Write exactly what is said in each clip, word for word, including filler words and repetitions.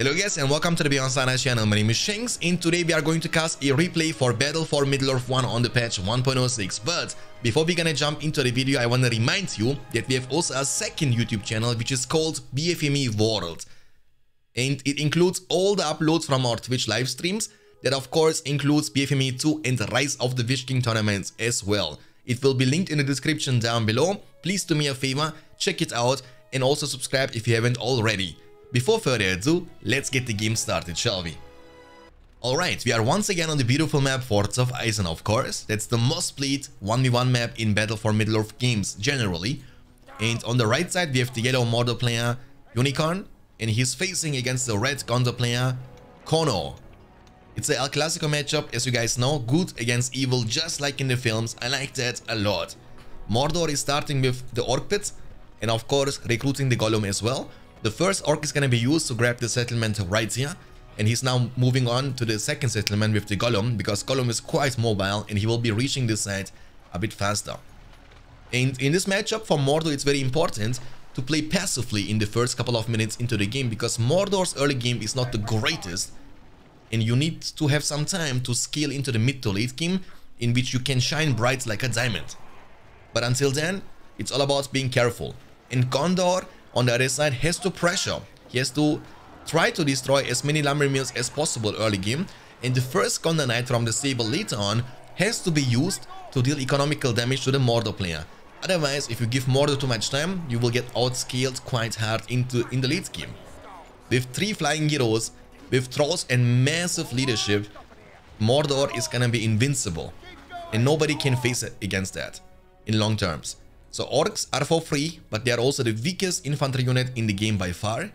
Hello guys and welcome to the BeyondStandards channel. My name is Shanks and today we are going to cast a replay for Battle for Middle-earth one on the patch one point oh six. But before we're gonna jump into the video, I wanna remind you that we have also a second YouTube channel which is called B F M E World. And it includes all the uploads from our Twitch live streams. That of course includes B F M E two and the Rise of the Witch King tournaments as well. It will be linked in the description down below. Please do me a favor, check it out and also subscribe if you haven't already. Before further ado, let's get the game started, shall we? Alright, we are once again on the beautiful map Fords of Isen, of course. That's the most played one v one map in Battle for Middle-earth games, generally. And on the right side, we have the yellow Mordor player, Unicorn. And he's facing against the red Gondor player, Kono. It's a El Clasico matchup, as you guys know. Good against evil, just like in the films. I like that a lot. Mordor is starting with the Orc Pit. And of course, recruiting the Gollum as well. The first orc is going to be used to grab the settlement right here, and he's now moving on to the second settlement with the Gollum, because Gollum is quite mobile and he will be reaching this side a bit faster. And in this matchup for Mordor, it's very important to play passively in the first couple of minutes into the game, because Mordor's early game is not the greatest and you need to have some time to scale into the mid to late game in which you can shine bright like a diamond. But until then, it's all about being careful. And Gondor on the other side has to pressure. He has to try to destroy as many lumber mills as possible early game, and the first Gondor Knight from the stable later on has to be used to deal economical damage to the Mordor player. Otherwise, if you give Mordor too much time, you will get outscaled quite hard into in the late game. With three flying heroes, with trolls and massive leadership, Mordor is gonna be invincible and nobody can face it against that in long terms. So orcs are for free, but they are also the weakest infantry unit in the game by far.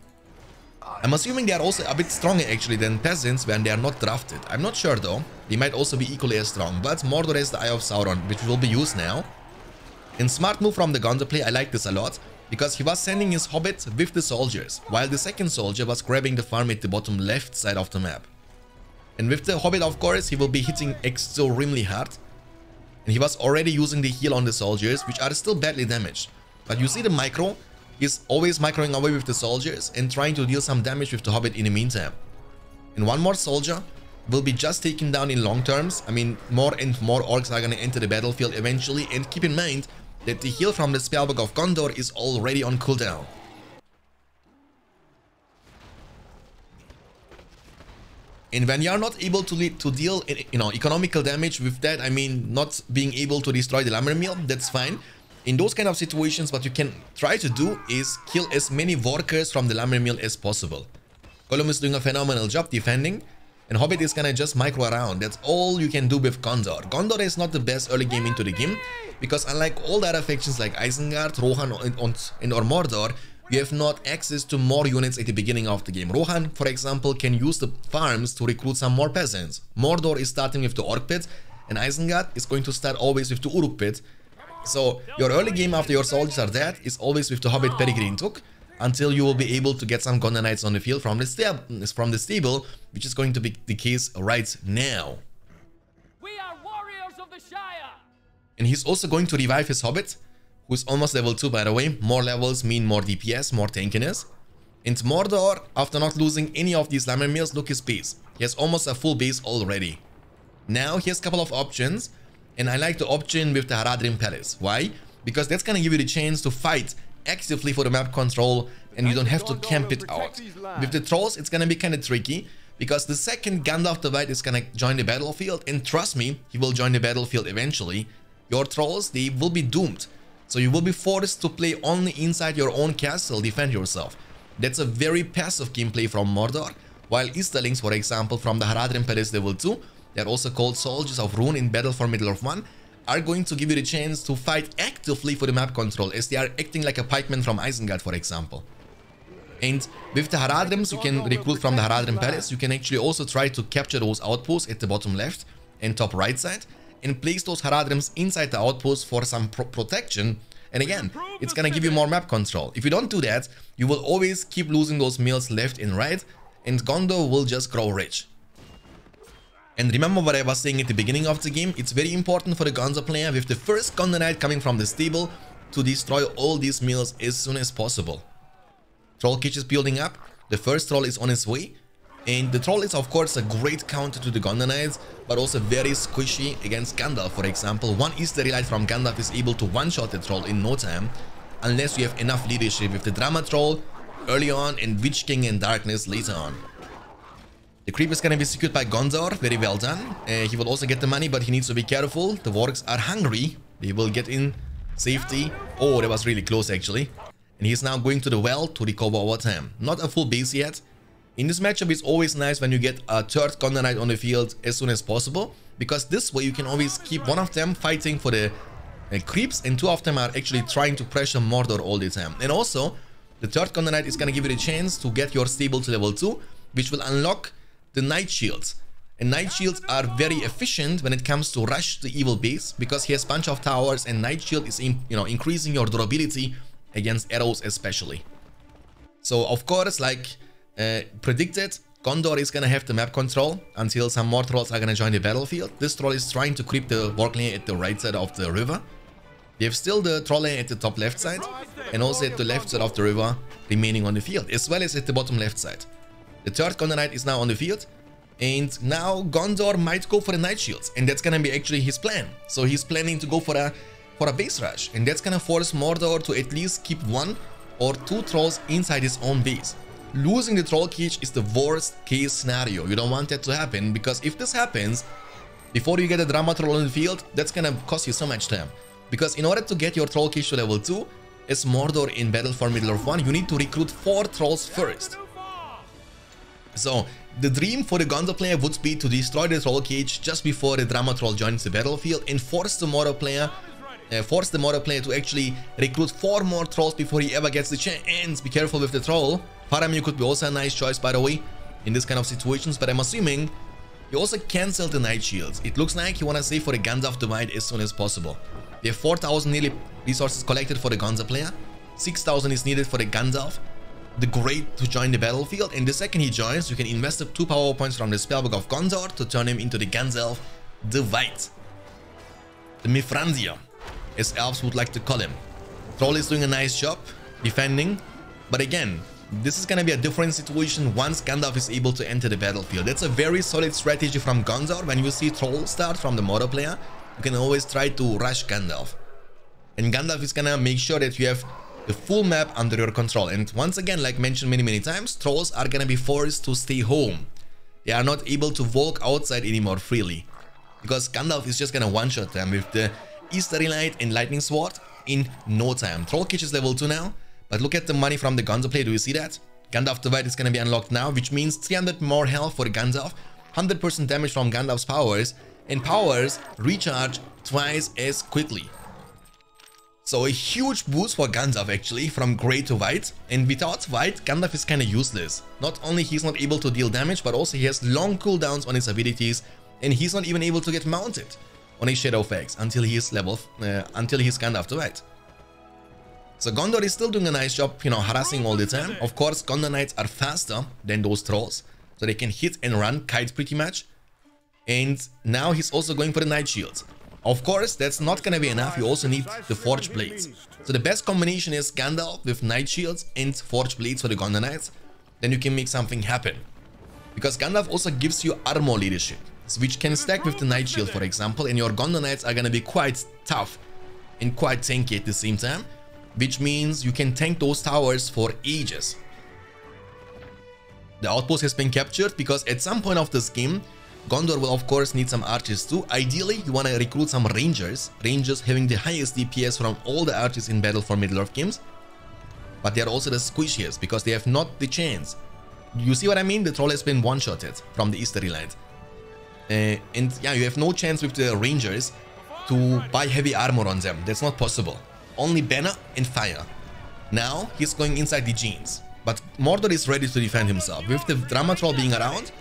I'm assuming they are also a bit stronger actually than peasants when they are not drafted. I'm not sure though. They might also be equally as strong, but Mordor has the Eye of Sauron, which will be used now. And smart move from the Gondor player, I like this a lot, because he was sending his hobbit with the soldiers, while the second soldier was grabbing the farm at the bottom left side of the map. And with the hobbit, of course, he will be hitting extremely hard. And he was already using the heal on the soldiers, which are still badly damaged. But you see the micro, he's always microing away with the soldiers and trying to deal some damage with the hobbit in the meantime. And one more soldier will be just taken down in long terms. I mean, more and more orcs are gonna enter the battlefield eventually, and keep in mind that the heal from the spellbook of Gondor is already on cooldown. And when you are not able to lead, to deal, you know, economical damage with that, I mean, not being able to destroy the lumber mill, that's fine. In those kind of situations, what you can try to do is kill as many workers from the lumber mill as possible. Gollum is doing a phenomenal job defending, and Hobbit is gonna just micro around. That's all you can do with Gondor. Gondor is not the best early game into the game, because unlike all the other factions like Isengard, Rohan, and, and or Mordor, you have not access to more units at the beginning of the game. Rohan, for example, can use the farms to recruit some more peasants. Mordor is starting with the Orc Pit, and Isengard is going to start always with the Uruk Pit. So your early game after your soldiers are dead is always with the Hobbit Peregrine Took, until you will be able to get some Gondor Knights on the field from the, from the stable, which is going to be the case right now. We are warriors of the Shire. And he's also going to revive his Hobbit, who's almost level two by the way. More levels mean more D P S, more tankiness. And Mordor, after not losing any of these lumber mills, look his base. He has almost a full base already. Now he has a couple of options, and I like the option with the Haradrim Palace. Why? Because that's gonna give you the chance to fight actively for the map control, and you don't have to camp it out. With the trolls, it's gonna be kinda tricky, because the second Gandalf the White is gonna join the battlefield, and trust me, he will join the battlefield eventually. Your trolls, they will be doomed. So you will be forced to play only inside your own castle, defend yourself. That's a very passive gameplay from Mordor, while Easterlings, for example, from the Haradrim Palace level two, they're also called Soldiers of Ruin in Battle for Middle-earth one, are going to give you the chance to fight actively for the map control, as they are acting like a pikeman from Isengard, for example. And with the Haradrims you can recruit from the Haradrim Palace, you can actually also try to capture those outposts at the bottom left and top right side, and place those Haradrims inside the outpost for some pro protection. And again, it's gonna give you more map control. If you don't do that, you will always keep losing those mills left and right, and Gondor will just grow rich. And remember what I was saying at the beginning of the game, it's very important for the Gondor player with the first Gondor Knight coming from the stable to destroy all these mills as soon as possible. Troll Cage is building up, The first troll is on its way, and the troll is of course a great counter to the Gondor Knights, but also very squishy against Gandalf, for example. One Easterlight from Gandalf is able to one-shot the troll in no time, unless you have enough leadership with the Drama Troll early on and Witch King and Darkness later on. The creep is gonna be secured by Gondor, very well done. Uh, he will also get the money, but he needs to be careful. The Wargs are hungry, they will get in safety. Oh, that was really close actually. And he's now going to the well to recover over time. Not a full base yet. In this matchup, it's always nice when you get a third Gondor Knight on the field as soon as possible, because this way you can always keep one of them fighting for the uh, creeps, and two of them are actually trying to pressure Mordor all the time. And also, the third Gondor Knight is going to give you the chance to get your stable to level two, which will unlock the Night Shields. And Night Shields are very efficient when it comes to rush the evil base, because he has a bunch of towers, and Night Shield is in, you know, increasing your durability against arrows especially. So, of course, like... Uh, predicted, Gondor is gonna have the map control until some more trolls are gonna join the battlefield. This troll is trying to creep the warg lane at the right side of the river. They have still the troll lane at the top left side, and also at the left side of the river remaining on the field, as well as at the bottom left side. The third Gondor Knight is now on the field, and now Gondor might go for the Night Shields, and that's gonna be actually his plan. So he's planning to go for a for a base rush, and that's gonna force Mordor to at least keep one or two trolls inside his own base. Losing the troll cage is the worst case scenario. You don't want that to happen, because if this happens before you get a drama troll on the field, that's gonna cost you so much time. Because in order to get your troll cage to level two, as Mordor in Battle for Middle-earth one, you need to recruit four trolls first. So the dream for the Gondor player would be to destroy the troll cage just before the drama troll joins the battlefield, and force the Mordor player Uh, force the Mordor player to actually recruit four more trolls before he ever gets the chance. Be careful with the troll. Faramir could be also a nice choice, by the way, in this kind of situations, but I'm assuming he also cancelled the Night Shields. It looks like he wanna save for the Gandalf Divide as soon as possible. We have four thousand nearly resources collected for the Gondor player. six thousand is needed for the Gandalf, the Great, to join the battlefield, and the second he joins, you can invest up two power points from the Spellbook of Gondor to turn him into the Gandalf Divide. The Mithrandir, as elves would like to call him. Troll is doing a nice job defending, but again, this is gonna be a different situation once Gandalf is able to enter the battlefield. That's a very solid strategy from Gondor. When you see troll start from the Mordor player, you can always try to rush Gandalf, and Gandalf is gonna make sure that you have the full map under your control. And once again, like mentioned many many times, trolls are gonna be forced to stay home. They are not able to walk outside anymore freely, because Gandalf is just gonna one-shot them with the Easterlight and Lightning Sword in no time. Troll Cage is level two now, but look at the money from the Gondor player. Do you see that? Gandalf the White is going to be unlocked now, which means three hundred more health for Gandalf, one hundred percent damage from Gandalf's powers, and powers recharge twice as quickly. So a huge boost for Gandalf actually, from grey to white, and without white, Gandalf is kind of useless. Not only he's not able to deal damage, but also he has long cooldowns on his abilities, and he's not even able to get mounted on his Shadowfax until he is level, uh, until he's Gandalf the White. So Gondor is still doing a nice job, you know, harassing all the time. Of course, Gondor Knights are faster than those trolls, so they can hit and run, kite pretty much. And now he's also going for the Night Shields. Of course, that's not gonna be enough. You also need the Forge Blades. So the best combination is Gandalf with Night Shields and Forge Blades for the Gondor Knights. Then you can make something happen, because Gandalf also gives you armor leadership, which can stack with the Night Shield, for example, and your Gondor Knights are gonna be quite tough and quite tanky at the same time, which means you can tank those towers for ages. The outpost has been captured, because at some point of this game, Gondor will of course need some archers too. Ideally, you wanna recruit some rangers, rangers having the highest D P S from all the archers in Battle for Middle-earth games, but they are also the squishiest, because they have not the chance. You see what I mean? The troll has been one-shotted from the Easterlight. Uh, and yeah, you have no chance with the rangers to buy heavy armor on them. That's not possible. Only banner and fire. Now he's going inside the jeans, but Mordor is ready to defend himself. With the drama troll being around,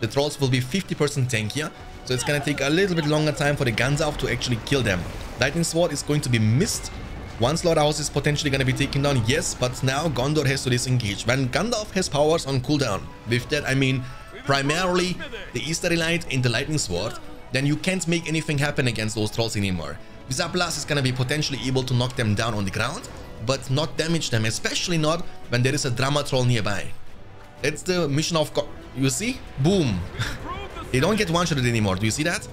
the trolls will be fifty percent tankier, so it's gonna take a little bit longer time for the Gandalf to actually kill them. Lightning Sword is going to be missed. One slaughterhouse is potentially gonna be taken down, yes, but now Gondor has to disengage. When Gandalf has powers on cooldown, with that I mean primarily the Easterlight and the Lightning Sword, then you can't make anything happen against those trolls anymore. Visablas is gonna be potentially able to knock them down on the ground, but not damage them, especially not when there is a Drama Troll nearby. That's the mission of... Co you see? Boom. They don't get one-shotted anymore. Do you see that?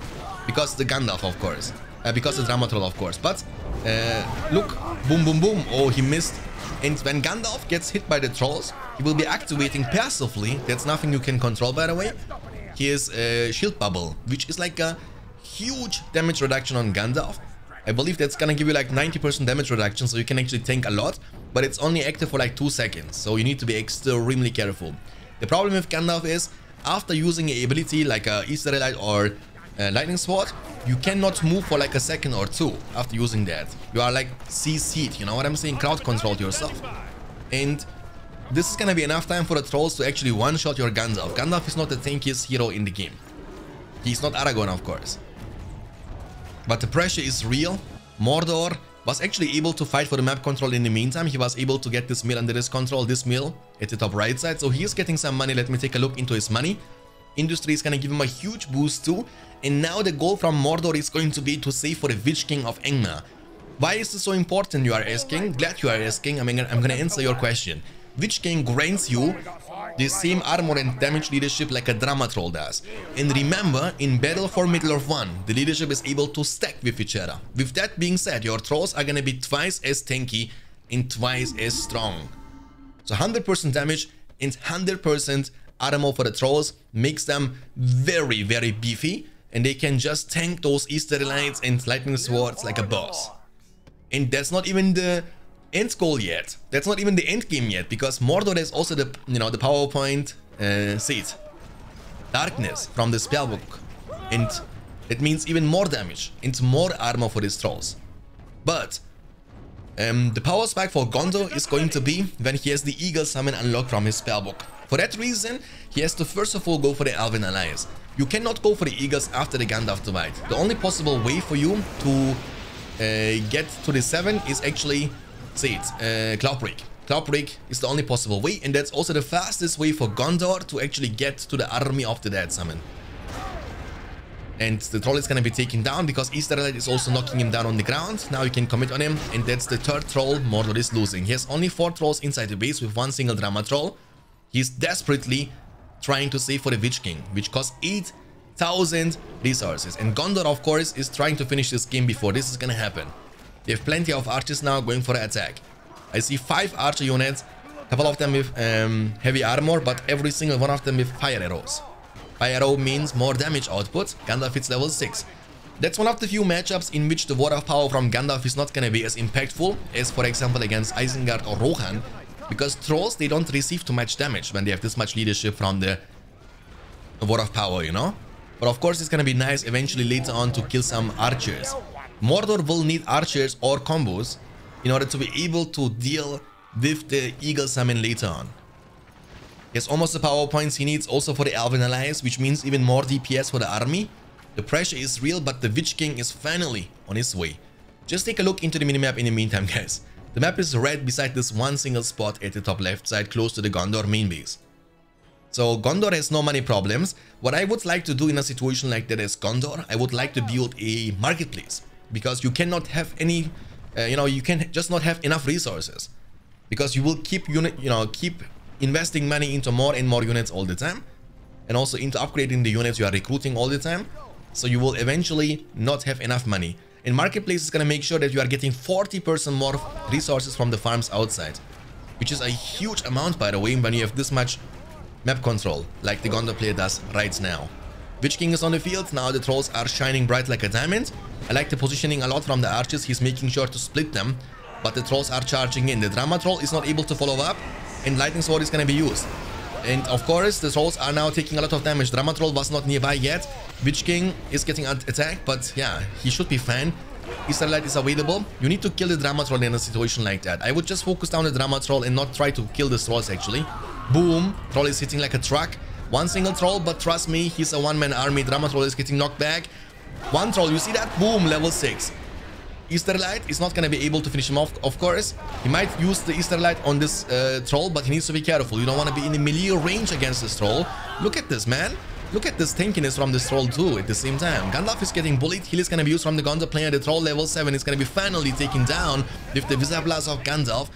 Because the Gandalf, of course. Uh, because the Dramatrol, of course. But uh, look. Boom, boom, boom. Oh, he missed. And when Gandalf gets hit by the trolls, he will be activating passively. That's nothing you can control, by the way. His uh, shield bubble, which is like a huge damage reduction on Gandalf. I believe that's gonna give you like ninety percent damage reduction, so you can actually tank a lot, but it's only active for like two seconds, so you need to be extremely careful. The problem with Gandalf is, after using an ability like a Easterlight or a Lightning Sword, you cannot move for like a second or two after using that. You are like C C'd, you know what I'm saying? Crowd controlled yourself. And this is gonna be enough time for the trolls to actually one-shot your Gandalf. Gandalf is not the tankiest hero in the game. He's not Aragorn, of course. But the pressure is real. Mordor was actually able to fight for the map control in the meantime. He was able to get this mill under his control, this mill at the top right side. So he is getting some money. Let me take a look into his money. Industry is going to give him a huge boost too. And now the goal from Mordor is going to be to save for the Witch King of Angmar. Why is this so important, you are asking? Glad you are asking. I mean, I'm going to answer your question. Witch King grants you the same armor and damage leadership like a Dramatrol does. And remember, in Battle for Middle-earth one, the leadership is able to stack with each other. With that being said, your trolls are gonna be twice as tanky and twice as strong. So one hundred percent damage and one hundred percent armor for the trolls makes them very, very beefy. And they can just tank those Easterlights and Lightning Swords like a boss. And that's not even the... end goal yet. That's not even the end game yet, because Mordor has also the, you know, the PowerPoint uh, seat. Darkness from the spellbook, and it means even more damage and more armor for these trolls. But um, the power spike for Gondor is going to be when he has the Eagle Summon unlocked from his spellbook. For that reason, he has to first of all go for the Elven Alliance. You cannot go for the Eagles after the Gandalf divide. The only possible way for you to uh, get to the seven is actually See it, uh, Cloudbreak. Cloudbreak is the only possible way, and that's also the fastest way for Gondor to actually get to the army of the Dead Summon. And the troll is gonna be taken down because Easterlight is also knocking him down on the ground. Now you can commit on him, and that's the third troll Mordor is losing. He has only four trolls inside the base with one single Drama troll. He's desperately trying to save for the Witch King, which costs eight thousand resources. And Gondor, of course, is trying to finish this game before this is gonna happen. They have plenty of archers now going for an attack. I see five archer units, a couple of them with um, heavy armor, but every single one of them with fire arrows. Fire arrow means more damage output. Gandalf hits level six. That's one of the few matchups in which the Word of Power from Gandalf is not going to be as impactful as, for example, against Isengard or Rohan, because trolls, they don't receive too much damage when they have this much leadership from the Word of Power, you know? But of course, it's going to be nice eventually later on to kill some archers. Mordor will need archers or combos in order to be able to deal with the Eagle Summon later on. He has almost the power points he needs also for the Elven Alliance, which means even more D P S for the army. The pressure is real, but the Witch King is finally on his way. Just take a look into the minimap in the meantime, guys. The map is red beside this one single spot at the top left side, close to the Gondor main base. So Gondor has no money problems. What I would like to do in a situation like that as Gondor, I would like to build a marketplace. Because you cannot have any, uh, you know, you can just not have enough resources. Because you will keep unit, you know, keep investing money into more and more units all the time. And also into upgrading the units you are recruiting all the time. So you will eventually not have enough money. And Marketplace is going to make sure that you are getting forty percent more resources from the farms outside. Which is a huge amount, by the way, when you have this much map control. Like the Gondor player does right now. Witch King is on the field, now the trolls are shining bright like a diamond. I like the positioning a lot from the archers, he's making sure to split them. But the trolls are charging in, the Drama Troll is not able to follow up, and Lightning Sword is gonna be used. And of course, the trolls are now taking a lot of damage, Drama Troll was not nearby yet. Witch King is getting attacked, but yeah, he should be fine. Easterlight is available, you need to kill the Drama Troll in a situation like that. I would just focus down the Drama Troll and not try to kill the trolls actually. Boom, troll is hitting like a truck. One single troll, but trust me, he's a one-man army. Dramatrol is getting knocked back. One troll, you see that? Boom, level six. Easterlight is not going to be able to finish him off, of course. He might use the Easterlight on this uh, troll, but he needs to be careful. You don't want to be in the melee range against this troll. Look at this, man. Look at this tankiness from this troll, too, at the same time. Gandalf is getting bullied. Heal is going to be used from the Gondor player. The troll level seven is going to be finally taken down with the Visablas of Gandalf.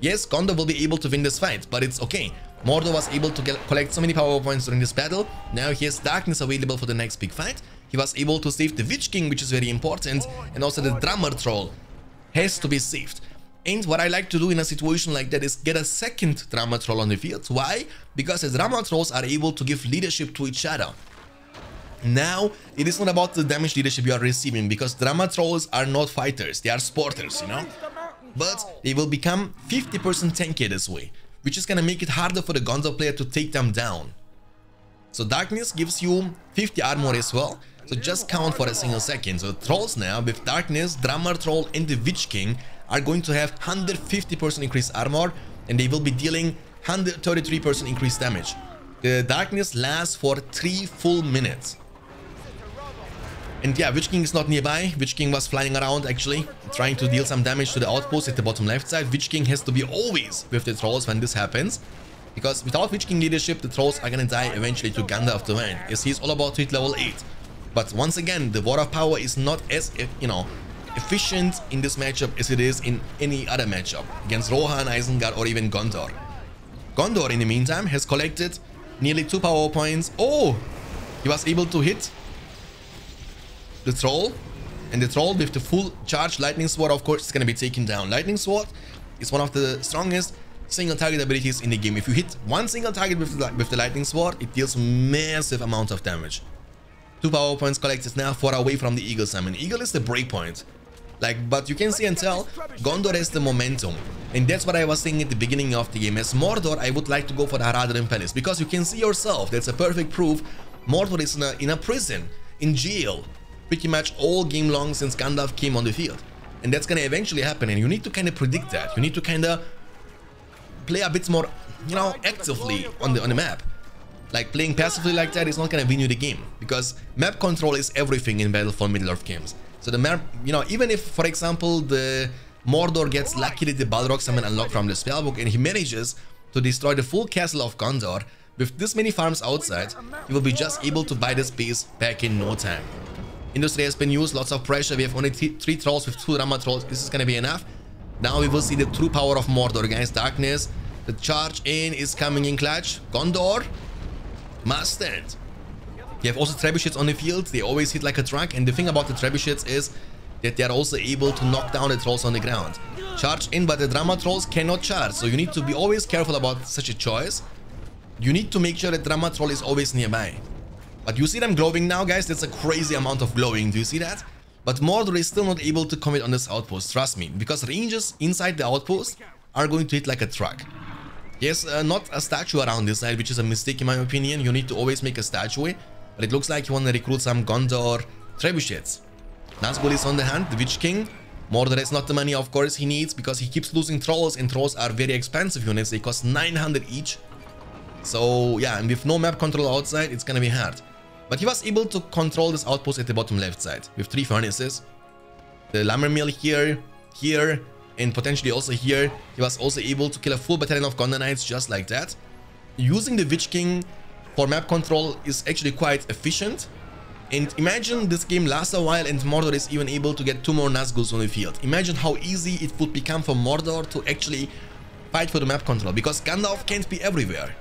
Yes, Gondor will be able to win this fight, but it's okay. Mordor was able to get, collect so many power points during this battle. Now he has darkness available for the next big fight. He was able to save the Witch King, which is very important, and also the Drummer Troll has to be saved. And what I like to do in a situation like that is get a second Drummer Troll on the field. Why? Because the Drummer Trolls are able to give leadership to each other. Now, it is not about the damage leadership you are receiving, because Drummer Trolls are not fighters, they are sporters, you know? But they will become fifty percent tankier this way, which is gonna make it harder for the Gondor player to take them down. So darkness gives you fifty armor as well, so just count for a single second. So Trolls now, with darkness, Drummer Troll and the Witch King, are going to have one hundred fifty percent increased armor, and they will be dealing one hundred thirty-three percent increased damage. The darkness lasts for three full minutes. And yeah, Witch King is not nearby. Witch King was flying around actually, trying to deal some damage to the outpost at the bottom left side. Witch King has to be always with the Trolls when this happens, because without Witch King leadership, the Trolls are gonna die eventually to Gandalf the Van, as he's all about hit level eight. But once again, the War of Power is not as, you know, efficient in this matchup as it is in any other matchup against Rohan, Isengard, or even Gondor. Gondor, in the meantime, has collected nearly two power points. Oh! He was able to hit the Troll, and the Troll with the full charge Lightning Sword, of course, is gonna be taken down. Lightning Sword is one of the strongest single target abilities in the game. If you hit one single target with the, with the Lightning Sword, it deals massive amounts of damage. Two power points collected now, far away from the Eagle Summon. Eagle is the breakpoint. Like, but you can see and tell, Gondor has the momentum. And that's what I was saying at the beginning of the game. As Mordor, I would like to go for the Haradrim Palace, because you can see yourself, that's a perfect proof. Mordor is in a, in a prison, in jail, pretty much all game long since Gandalf came on the field. And that's gonna eventually happen, and you need to kind of predict that. You need to kind of play a bit more, you know, actively on the on the map. Like, playing passively like that is not gonna win you the game, because map control is everything in Battle for Middle-earth games. So the map, you know, even if, for example, the Mordor gets lucky that the Balrog summon unlocked from the spellbook and he manages to destroy the full castle of Gondor, with this many farms outside, he will be just able to buy this base back in no time. Industry has been used, lots of pressure. We have only th three Trolls with two Drama Trolls. This is gonna be enough. Now we will see the true power of Mordor, guys. Darkness, the charge in is coming in clutch. Gondor must stand. You have also Trebuchets on the field. They always hit like a truck, and the thing about the Trebuchets is that they are also able to knock down the Trolls on the ground. Charge in, but the Drama Trolls cannot charge, so you need to be always careful about such a choice. You need to make sure that Drama Troll is always nearby. But you see them glowing now, guys. That's a crazy amount of glowing. Do you see that? But Mordor is still not able to commit on this outpost, trust me, because rangers inside the outpost are going to hit like a truck. Yes, uh, not a statue around this side, which is a mistake in my opinion. You need to always make a statue, but it looks like you want to recruit some Gondor Trebuchets. Nazgûl is on the hand, the Witch King. Mordor has not the money, of course, he needs, because he keeps losing Trolls, and Trolls are very expensive units. They cost nine hundred each. So, yeah, and with no map control outside, it's gonna be hard. But he was able to control this outpost at the bottom left side, with three furnaces. The lumber mill here, here, and potentially also here. He was also able to kill a full battalion of Gondor Knights just like that. Using the Witch King for map control is actually quite efficient. And imagine this game lasts a while and Mordor is even able to get two more Nazgûls on the field. Imagine how easy it would become for Mordor to actually fight for the map control, because Gandalf can't be everywhere.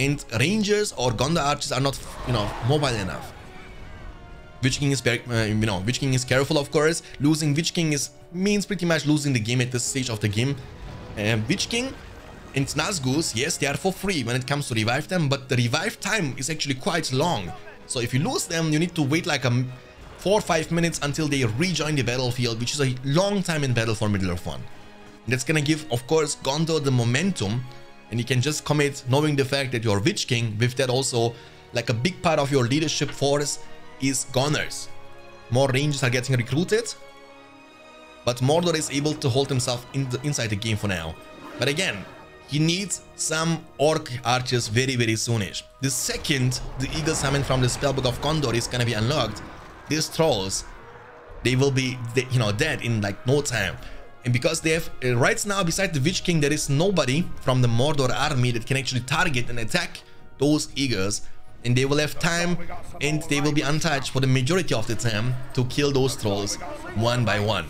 And Rangers or Gondor Archers are not, you know, mobile enough. Witch King is, uh, you know, Witch King is careful, of course. Losing Witch King is, means pretty much losing the game at this stage of the game. Uh, Witch King and Nazgûls, yes, they are for free when it comes to revive them, but the revive time is actually quite long. So if you lose them, you need to wait like a four or five minutes until they rejoin the battlefield, which is a long time in Battle for Middle-earth one. And that's gonna give, of course, Gondor the momentum, and you can just commit knowing the fact that you're Witch King. With that also, like, a big part of your leadership force is gunners. More Rangers are getting recruited, but Mordor is able to hold himself in the, inside the game for now. But again, he needs some Orc Archers very, very soonish. The second the Eagle Summon from the Spellbook of Gondor is gonna be unlocked, these Trolls, they will be, they, you know, dead in like no time. And because they have, uh, right now, beside the Witch King, there is nobody from the Mordor army that can actually target and attack those Eagles. And they will have time, and they will be untouched for the majority of the time to kill those Trolls one by one.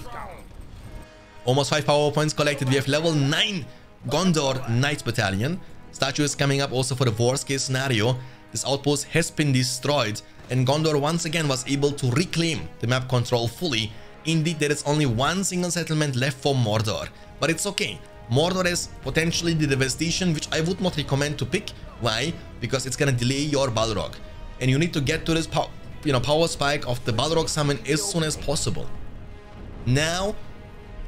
Almost five power points collected. We have level nine Gondor Knights Battalion. Statue is coming up also for the worst case scenario. This outpost has been destroyed and Gondor once again was able to reclaim the map control fully. Indeed, there is only one single settlement left for Mordor, but it's okay. Mordor is potentially the devastation, which I would not recommend to pick. Why? Because it's gonna delay your Balrog, and you need to get to this pow you know, power spike of the Balrog summon as soon as possible. Now,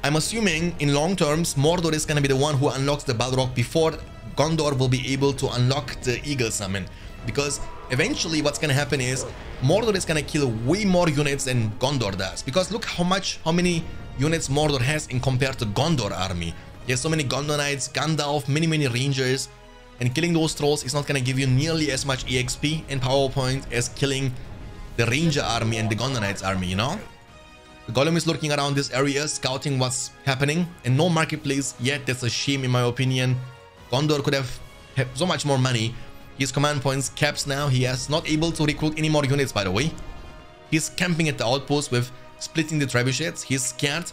I'm assuming in long terms, Mordor is gonna be the one who unlocks the Balrog before Gondor will be able to unlock the Eagle summon, because eventually what's gonna happen is Mordor is gonna kill way more units than Gondor does, because look how much, how many units Mordor has in compared to Gondor army. There's so many Gondor Knights, Gandalf, many many Rangers, and killing those trolls is not gonna give you nearly as much E X P and PowerPoint as killing the Ranger army and the Gondor Knights army, you know? The Gollum is lurking around this area, scouting what's happening, and no marketplace yet. That's a shame in my opinion. Gondor could have had so much more money. His command points caps now. He is not able to recruit any more units, by the way. He's camping at the outpost with splitting the trebuchets. He's scared,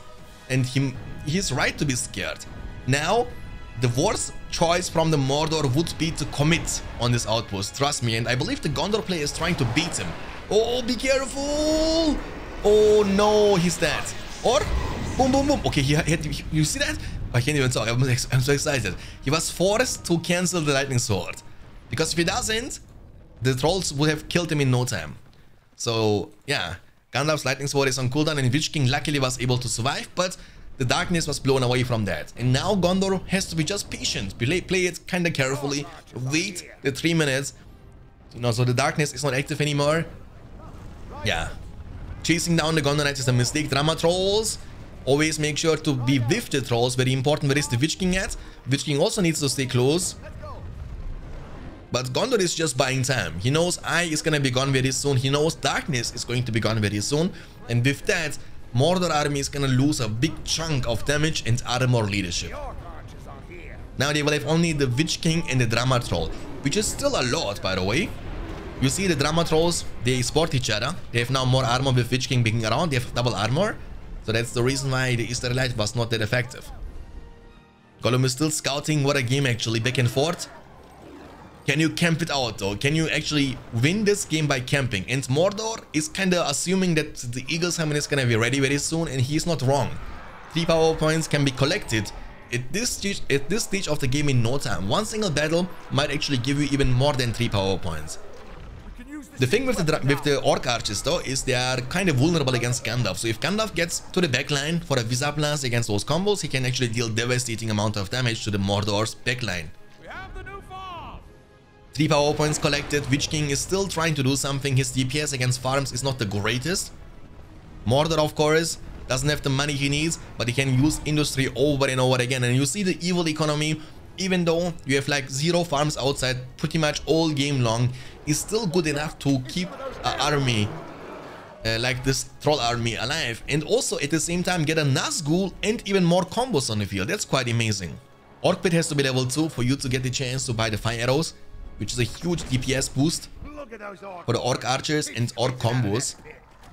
and he, he's right to be scared. Now, the worst choice from the Mordor would be to commit on this outpost, trust me. And I believe the Gondor player is trying to beat him. Oh, be careful! Oh no, he's dead. Or, boom, boom, boom. Okay, he had, you see that? I can't even talk. I'm, I'm so excited. He was forced to cancel the lightning sword, because if he doesn't, the trolls would have killed him in no time. So, yeah. Gandalf's lightning sword is on cooldown, and Witch King luckily was able to survive, but the darkness was blown away from that. And now Gondor has to be just patient, play, play it kinda carefully, wait the three minutes, you know, so the darkness is not active anymore. Yeah. Chasing down the Gondor Knights is a mistake. Drama trolls, always make sure to be with the trolls, very important. Where is the Witch King at? Witch King also needs to stay close. But Gondor is just buying time. He knows Eye is gonna be gone very soon. He knows darkness is going to be gone very soon. And with that, Mordor army is gonna lose a big chunk of damage and armor leadership. Now they will have only the Witch King and the Drama Troll, which is still a lot, by the way. You see the Drama Trolls, they support each other. They have now more armor with Witch King being around. They have double armor. So that's the reason why the Easterlight was not that effective. Gollum is still scouting. What a game, actually, back and forth. Can you camp it out though? Can you actually win this game by camping? And Mordor is kind of assuming that the Eagle Summon is going to be ready very soon, and he's not wrong. Three power points can be collected at this, stage, at this stage of the game in no time. One single battle might actually give you even more than three power points. The thing with the, with the Orc Archers though is they are kind of vulnerable against Gandalf. So if Gandalf gets to the backline for a Visablas against those combos, he can actually deal devastating amount of damage to the Mordor's backline. Three power points collected. Witch King is still trying to do something. His D P S against farms is not the greatest. Mordor, of course, doesn't have the money he needs, but he can use industry over and over again. And you see the evil economy, even though you have like zero farms outside pretty much all game long, is still good enough to keep an army uh, like this troll army alive. And also at the same time get a Nazgûl and even more combos on the field. That's quite amazing. Orc Pit has to be level two for you to get the chance to buy the fire arrows, which is a huge D P S boost for the Orc Archers and Orc combos.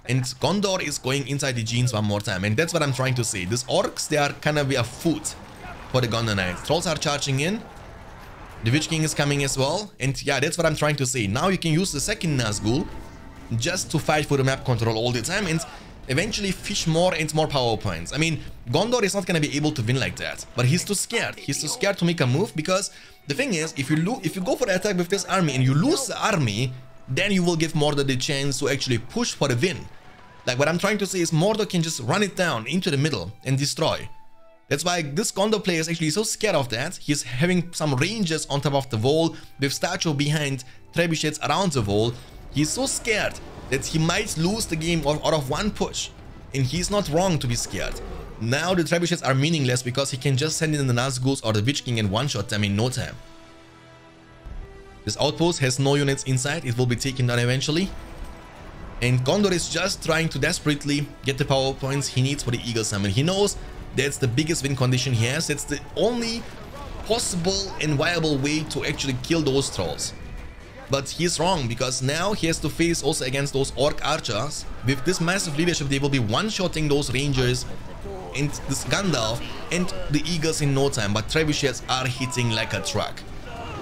And Gondor is going inside the jeans one more time, and that's what I'm trying to say. These Orcs, they are kind of a food for the Gondor Knights. Trolls are charging in. The Witch King is coming as well, and yeah, that's what I'm trying to say. Now you can use the second Nazgûl just to fight for the map control all the time and eventually fish more and more power points. I mean, Gondor is not gonna be able to win like that, but he's too scared. He's too scared to make a move, because the thing is, if you lo if you go for the attack with this army and you lose the army, then you will give Mordor the chance to actually push for the win. Like what I'm trying to say is Mordor can just run it down into the middle and destroy. That's why this Gondor player is actually so scared of that. He's having some Rangers on top of the wall with statue behind, trebuchets around the wall. He's so scared that he might lose the game out of one push, and he's not wrong to be scared. Now the trebuchets are meaningless because he can just send in the Nazgûls or the Witch King and one-shot them in no time. This outpost has no units inside. It will be taken down eventually. And Gondor is just trying to desperately get the power points he needs for the Eagle Summon. He knows that's the biggest win condition he has. It's the only possible and viable way to actually kill those trolls. But he's wrong, because now he has to face also against those Orc Archers. With this massive leadership, they will be one-shotting those Rangers and this Gandalf and the Eagles in no time, but trebuchets are hitting like a truck.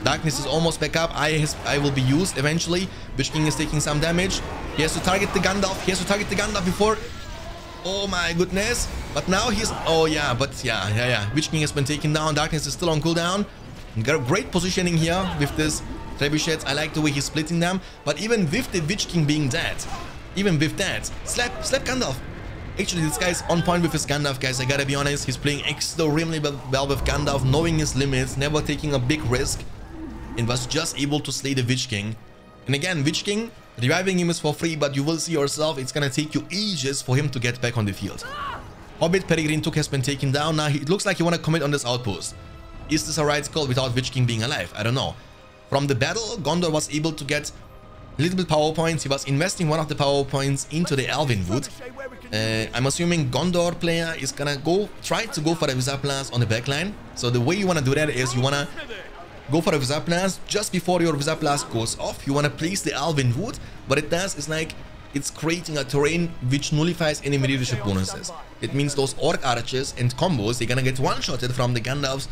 Darkness is almost back up. I has, I will be used eventually. Witch King is taking some damage. He has to target the Gandalf. He has to target the Gandalf before... Oh my goodness. But now he's... Oh yeah, but yeah, yeah, yeah. Witch King has been taken down. Darkness is still on cooldown. Great positioning here with this Trebuchets. I like the way he's splitting them. But even with the Witch King being dead, even with that, slap, slap Gandalf. Actually, this guy's on point with his Gandalf, guys. I gotta be honest. He's playing extremely well with Gandalf, knowing his limits, never taking a big risk, and was just able to slay the Witch King. And again, Witch King, reviving him is for free, but you will see yourself, it's gonna take you ages for him to get back on the field. Hobbit Peregrine Took has been taken down. Now, he, it looks like he wanna commit on this outpost. Is this a right call without Witch King being alive? I don't know. From the battle, Gondor was able to get a little bit power points. He was investing one of the power points into the Elven Wood. Uh, I'm assuming Gondor player is gonna go try to go for a Visablas on the backline. So the way you wanna do that is you wanna go for a Visablas just before your Visablas goes off. You wanna place the Elven Wood. What it does is like it's creating a terrain which nullifies any leadership bonuses. It means those orc archers and combos, they're gonna get one-shotted from the Gandalf's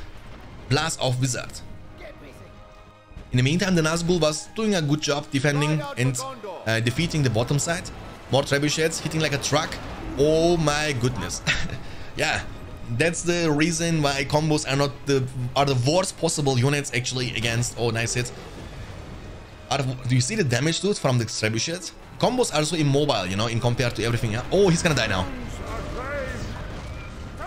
blast of wizard. In the meantime, the Nazgûl was doing a good job defending and uh, defeating the bottom side. More trebuchets hitting like a truck. Oh my goodness. Yeah, that's the reason why combos are not the are the worst possible units actually against. Oh, nice hit. Are, do you see the damage to it from the trebuchets? Combos are so immobile, you know, in compared to everything. Oh, he's gonna die now.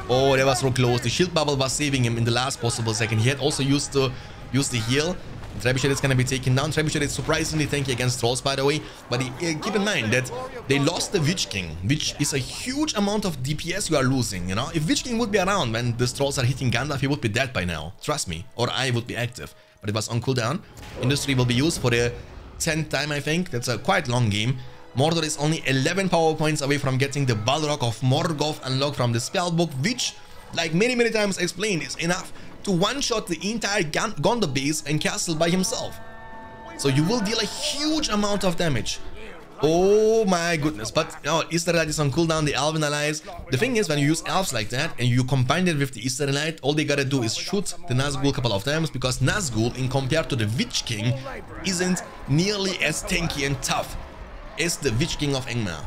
Oh, that was so close. The shield bubble was saving him in the last possible second. He had also used to use the heal. Trebuchet is going to be taken down. Trebuchet is surprisingly tanky against trolls, by the way. But uh, keep in mind that they lost the Witch King, which is a huge amount of D P S you are losing, you know. If Witch King would be around when the trolls are hitting Gandalf, he would be dead by now. Trust me. Or I would be active. But it was on cooldown. Industry will be used for the tenth time, I think. That's a quite long game. Mordor is only eleven power points away from getting the Balrog of Morgoth unlocked from the spellbook, which, like many, many times explained, is enough to one-shot the entire Gondor base and castle by himself. So you will deal a huge amount of damage. Oh my goodness. But no, Easterlight is on cooldown, the Elven allies. The thing is, when you use elves like that and you combine it with the Easterlight, all they gotta do is shoot the Nazgûl a couple of times, because Nazgûl, in compared to the Witch King, isn't nearly as tanky and tough as the Witch King of Angmar.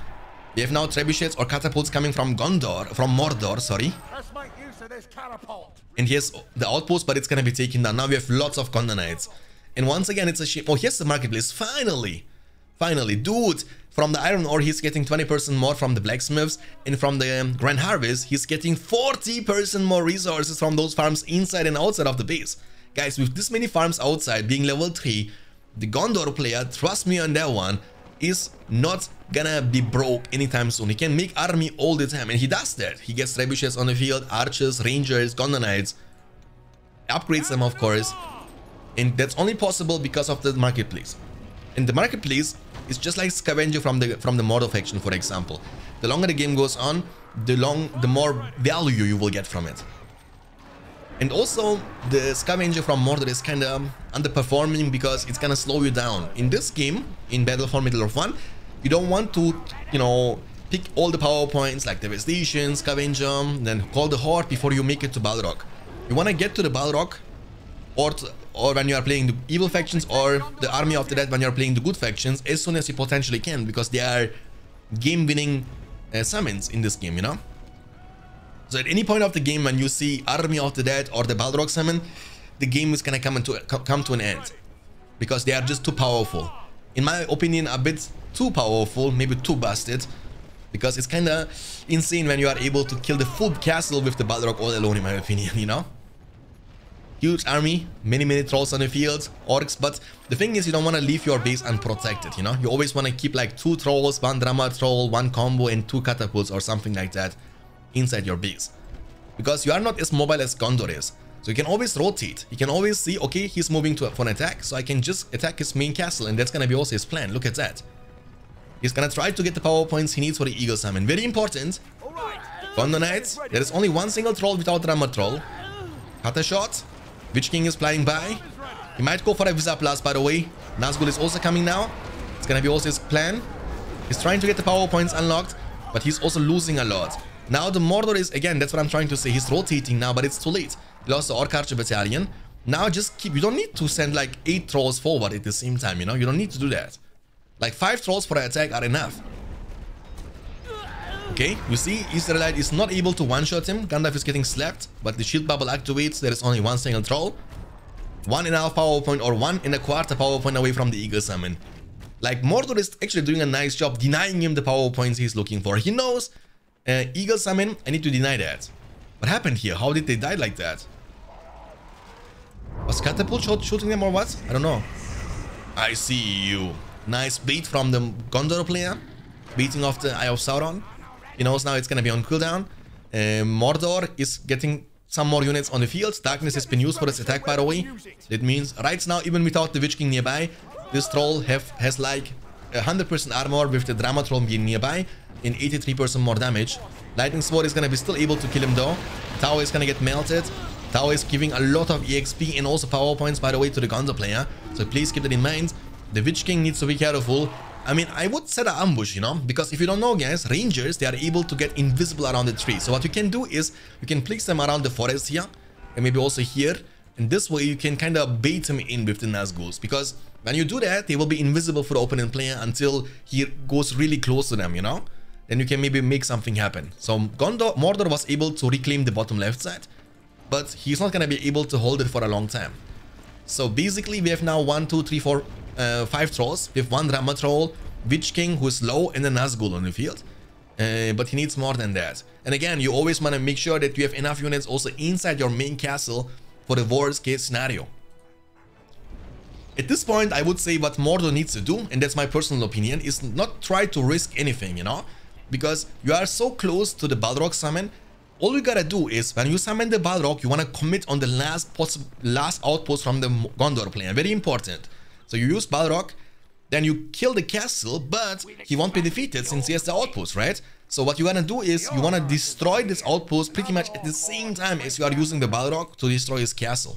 We have now trebuchets or catapults coming from Gondor, from Mordor, sorry. Let's make use of this catapult. And here's the outpost, but it's gonna be taken down. Now we have lots of Gondor Knights. And once again, it's a shame. Oh, here's the marketplace. Finally! Finally, dude! From the Iron Ore, he's getting twenty percent more from the Blacksmiths. And from the um, Grand Harvest, he's getting forty percent more resources from those farms inside and outside of the base. Guys, with this many farms outside being level three, the Gondor player, trust me on that one, is not gonna be broke anytime soon. He can make army all the time, and he does that. He gets trebuchets on the field, archers, rangers, Gondor Knights, upgrades them, of course, and that's only possible because of the marketplace. And the marketplace is just like scavenger from the from the Mordor faction, for example. The longer the game goes on, the long the more value you will get from it. And also, the scavenger from Mordor is kind of underperforming because it's gonna slow you down. In this game, in Battle for Middle-earth one, you don't want to, you know, pick all the power points like Devastation, Scavenger, then call the Horde before you make it to Balrog. You wanna get to the Balrog, or to, or when you are playing the evil factions, or the Army of the Dead when you are playing the good factions, as soon as you potentially can, because they are game-winning uh, summons in this game, you know. So at any point of the game when you see Army of the Dead or the Balrog summon, the game is gonna come into come to an end, because they are just too powerful. In my opinion, a bit too powerful, maybe too busted, because it's kinda insane when you are able to kill the full castle with the Balrog all alone, in my opinion, you know? Huge army, many many trolls on the field, orcs, but the thing is, you don't wanna leave your base unprotected, you know? You always wanna keep like two trolls, one drama troll, one combo, and two catapults or something like that inside your base, because you are not as mobile as Gondor is. So you can always rotate. You can always see, okay, he's moving to for an attack, so I can just attack his main castle, and that's gonna be also his plan. Look at that. He's gonna try to get the power points he needs for the Eagle Summon. Very important. Gondor Knights, there is only one single troll without Drama Troll. Cut a shot. Witch King is flying by. He might go for a Visablas, by the way. Nazgûl is also coming now. It's gonna be also his plan. He's trying to get the power points unlocked, but he's also losing a lot. Now the Mordor is, again, that's what I'm trying to say, he's rotating now, but it's too late. He lost the Orc Archer Battalion. Now just keep, you don't need to send like eight trolls forward at the same time, you know? You don't need to do that. Like five trolls for an attack are enough. Okay, you see, Easterlight is not able to one-shot him. Gandalf is getting slapped, but the shield bubble activates. There is only one single troll. One and a half power point or one and a quarter power point away from the Eagle Summon. Like, Mordor is actually doing a nice job denying him the power points he's looking for. He knows, uh, Eagle Summon, I need to deny that. What happened here? How did they die like that? Was Catapult shot shooting them or what? I don't know. I see you. Nice bait from the Gondor player. Beating off the Eye of Sauron. He knows now it's going to be on cooldown. Uh, Mordor is getting some more units on the field. Darkness has been used for this attack, by the way. That means right now, even without the Witch King nearby, this troll have, has like one hundred percent armor with the Drama Troll being nearby and eighty-three percent more damage. Lightning Sword is going to be still able to kill him though. Tower is going to get melted. Tower is giving a lot of E X P and also power points, by the way, to the Gondor player. So please keep that in mind. The Witch King needs to be careful. I mean, I would set an ambush, you know, because if you don't know, guys, rangers, they are able to get invisible around the tree. So what you can do is you can place them around the forest here and maybe also here. And this way you can kind of bait him in with the Nazgûls, because when you do that, they will be invisible for the opponent player until he goes really close to them, you know. Then you can maybe make something happen. So Gondor, Mordor was able to reclaim the bottom left side, but he's not going to be able to hold it for a long time. So basically we have now one, two, three, four... Uh, five trolls with one Drama Troll, Witch King who's low, and a Nazgûl on the field, uh, but he needs more than that. And again, you always want to make sure that you have enough units also inside your main castle for the worst case scenario. At this point, I would say what Mordor needs to do, and that's my personal opinion, is not try to risk anything, you know, because you are so close to the Balrog summon. All you gotta do is, when you summon the Balrog, you want to commit on the last possible last outpost from the Gondor player. Very important. So you use Balrog, then you kill the castle, but he won't be defeated since he has the outpost, right? So what you want to do is you want to destroy this outpost pretty much at the same time as you are using the Balrog to destroy his castle.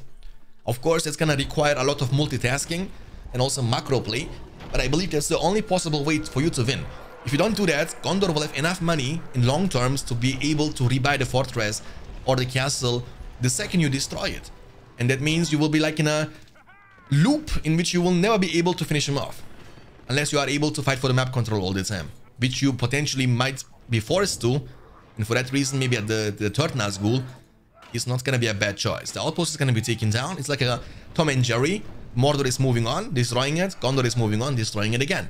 Of course, it's going to require a lot of multitasking and also macro play, but I believe that's the only possible way for you to win. If you don't do that, Gondor will have enough money in long terms to be able to rebuy the fortress or the castle the second you destroy it. And that means you will be like in a loop in which you will never be able to finish him off, unless you are able to fight for the map control all the time, which you potentially might be forced to. And for that reason, maybe at the, the third Nazgûl is not going to be a bad choice. The outpost is going to be taken down. It's like a Tom and Jerry. Mordor is moving on, destroying it. Gondor is moving on, destroying it again.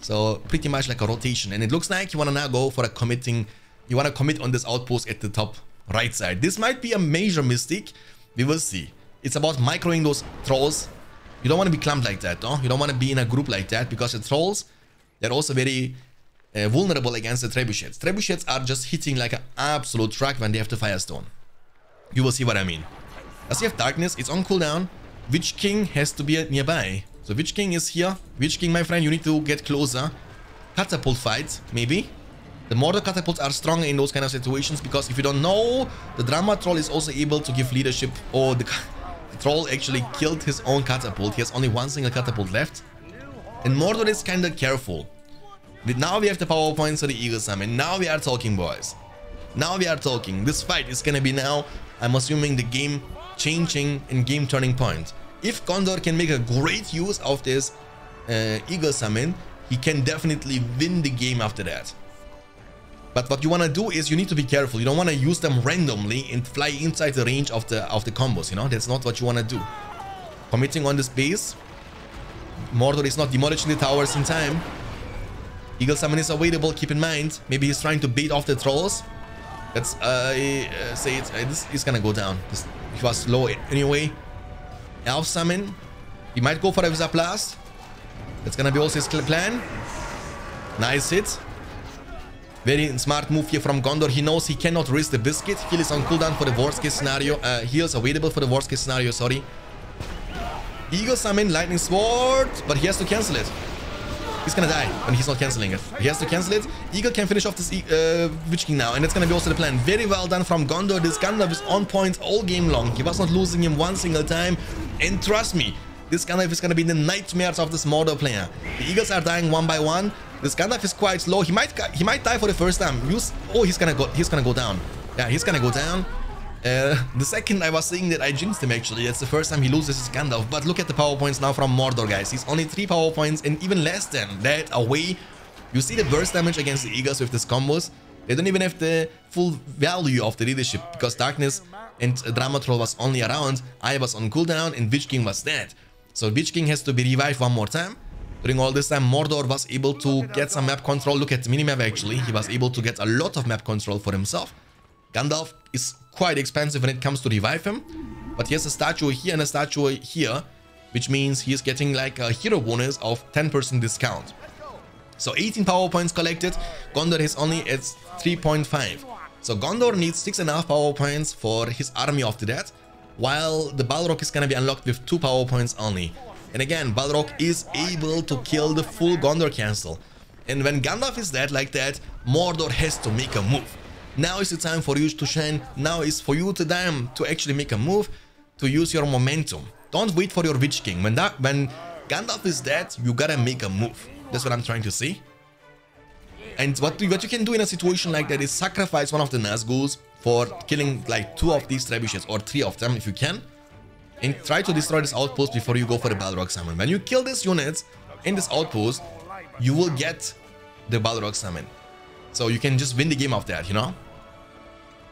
So pretty much like a rotation. And it looks like you want to now go for a committing. You want to commit on this outpost at the top right side. This might be a major mistake. We will see. It's about microing those trolls. You don't want to be clumped like that, though. You don't want to be in a group like that, because the trolls, they're also very uh, vulnerable against the trebuchets. Trebuchets are just hitting like an absolute truck when they have the Firestone. You will see what I mean. As you have Darkness, it's on cooldown. Witch King has to be nearby. So Witch King is here. Witch King, my friend, you need to get closer. Catapult fight, maybe. The Mordor catapults are stronger in those kind of situations, because if you don't know, the Drama Troll is also able to give leadership, or the... Troll actually killed his own catapult. He has only one single catapult left. And Mordor is kind of careful. But now we have the power points for the Eagle Summon. Now we are talking, boys. Now we are talking. This fight is going to be now, I'm assuming, the game changing and game turning point. If Gondor can make a great use of this uh, Eagle Summon, he can definitely win the game after that. But what you want to do is you need to be careful. You don't want to use them randomly and fly inside the range of the of the combos, you know? That's not what you want to do. Committing on this base. Mordor is not demolishing the towers in time. Eagle Summon is available, keep in mind. Maybe he's trying to bait off the trolls. That's, uh, uh, say it, uh, this is going to go down. This, he was low anyway. Elf Summon. He might go for a Visablas. That's going to be also his plan. Nice hit. Very smart move here from Gondor. He knows he cannot risk the biscuit. Heal is on cooldown for the worst case scenario. Uh, heal is available for the worst case scenario, sorry. Eagle Summon, Lightning Sword, but he has to cancel it. He's gonna die, and he's not canceling it. He has to cancel it. Eagle can finish off this uh, Witch King now, and that's gonna be also the plan. Very well done from Gondor. This Gandalf is on point all game long. He was not losing him one single time, and trust me, this Gandalf is gonna be the nightmares of this Mordor player. The Eagles are dying one by one. This Gandalf is quite slow. He might he might die for the first time. Use, oh, he's gonna go he's gonna go down. Yeah, he's gonna go down. Uh, the second I was saying that I jinxed him, actually. That's the first time he loses his Gandalf. But look at the power points now from Mordor, guys. He's only three power points and even less than that away. You see the burst damage against the Eagles with these combos. They don't even have the full value of the leadership because Darkness and Dramatroll was only around. I was on cooldown and Witch King was dead. So Witch King has to be revived one more time. During all this time, Mordor was able to get some map control. Look at the minimap, actually. He was able to get a lot of map control for himself. Gandalf is quite expensive when it comes to revive him. But he has a statue here and a statue here, which means he is getting like a hero bonus of ten percent discount. So eighteen power points collected. Gondor is only at three point five. So Gondor needs six point five power points for his army after that, while the Balrog is going to be unlocked with two power points only. And again, Balrog is able to kill the full Gondor Council. And when Gandalf is dead like that, Mordor has to make a move. Now is the time for you to shine. Now is for you to damn to actually make a move, to use your momentum. Don't wait for your Witch King. When, that, when Gandalf is dead, you gotta make a move. That's what I'm trying to say. And what, what you can do in a situation like that is sacrifice one of the Nazgûls for killing like two of these Trebuchets, or three of them if you can. And try to destroy this outpost before you go for the Balrog Summon. When you kill these units in this outpost, you will get the Balrog Summon. So you can just win the game of that, you know.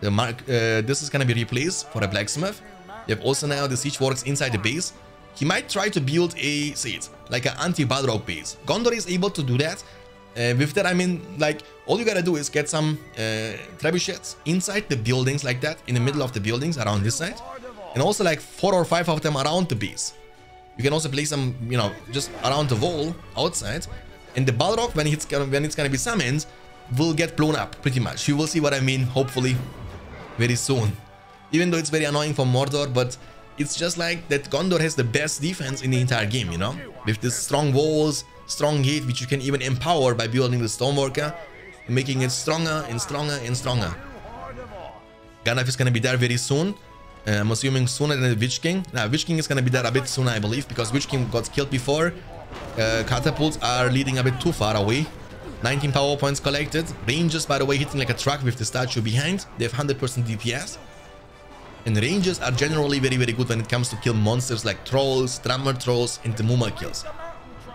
The mark, uh, this is gonna be replaced for a blacksmith. You have also now the siege works inside the base. He might try to build a, say it, like an anti-Balrog base. Gondor is able to do that. Uh, with that, I mean, like, all you gotta do is get some uh, trebuchets inside the buildings like that, in the middle of the buildings around this side. And also like four or five of them around the base. You can also place them, you know, just around the wall outside. And the Balrog, when it's gonna, when it's gonna be summoned, will get blown up pretty much. You will see what I mean, hopefully, very soon. Even though it's very annoying for Mordor, but it's just like that Gondor has the best defense in the entire game, you know? With these strong walls, strong gate, which you can even empower by building the Stormworker, and making it stronger and stronger and stronger. Gandalf is gonna be there very soon. Uh, I'm assuming sooner than the Witch King. Now, nah, Witch King is gonna be there a bit sooner, I believe, because Witch King got killed before. Uh, catapults are leading a bit too far away. nineteen power points collected. Rangers, by the way, hitting like a truck with the statue behind. They have one hundred percent D P S. And Rangers are generally very, very good when it comes to kill monsters like Trolls, Drummer Trolls, and the Muma kills.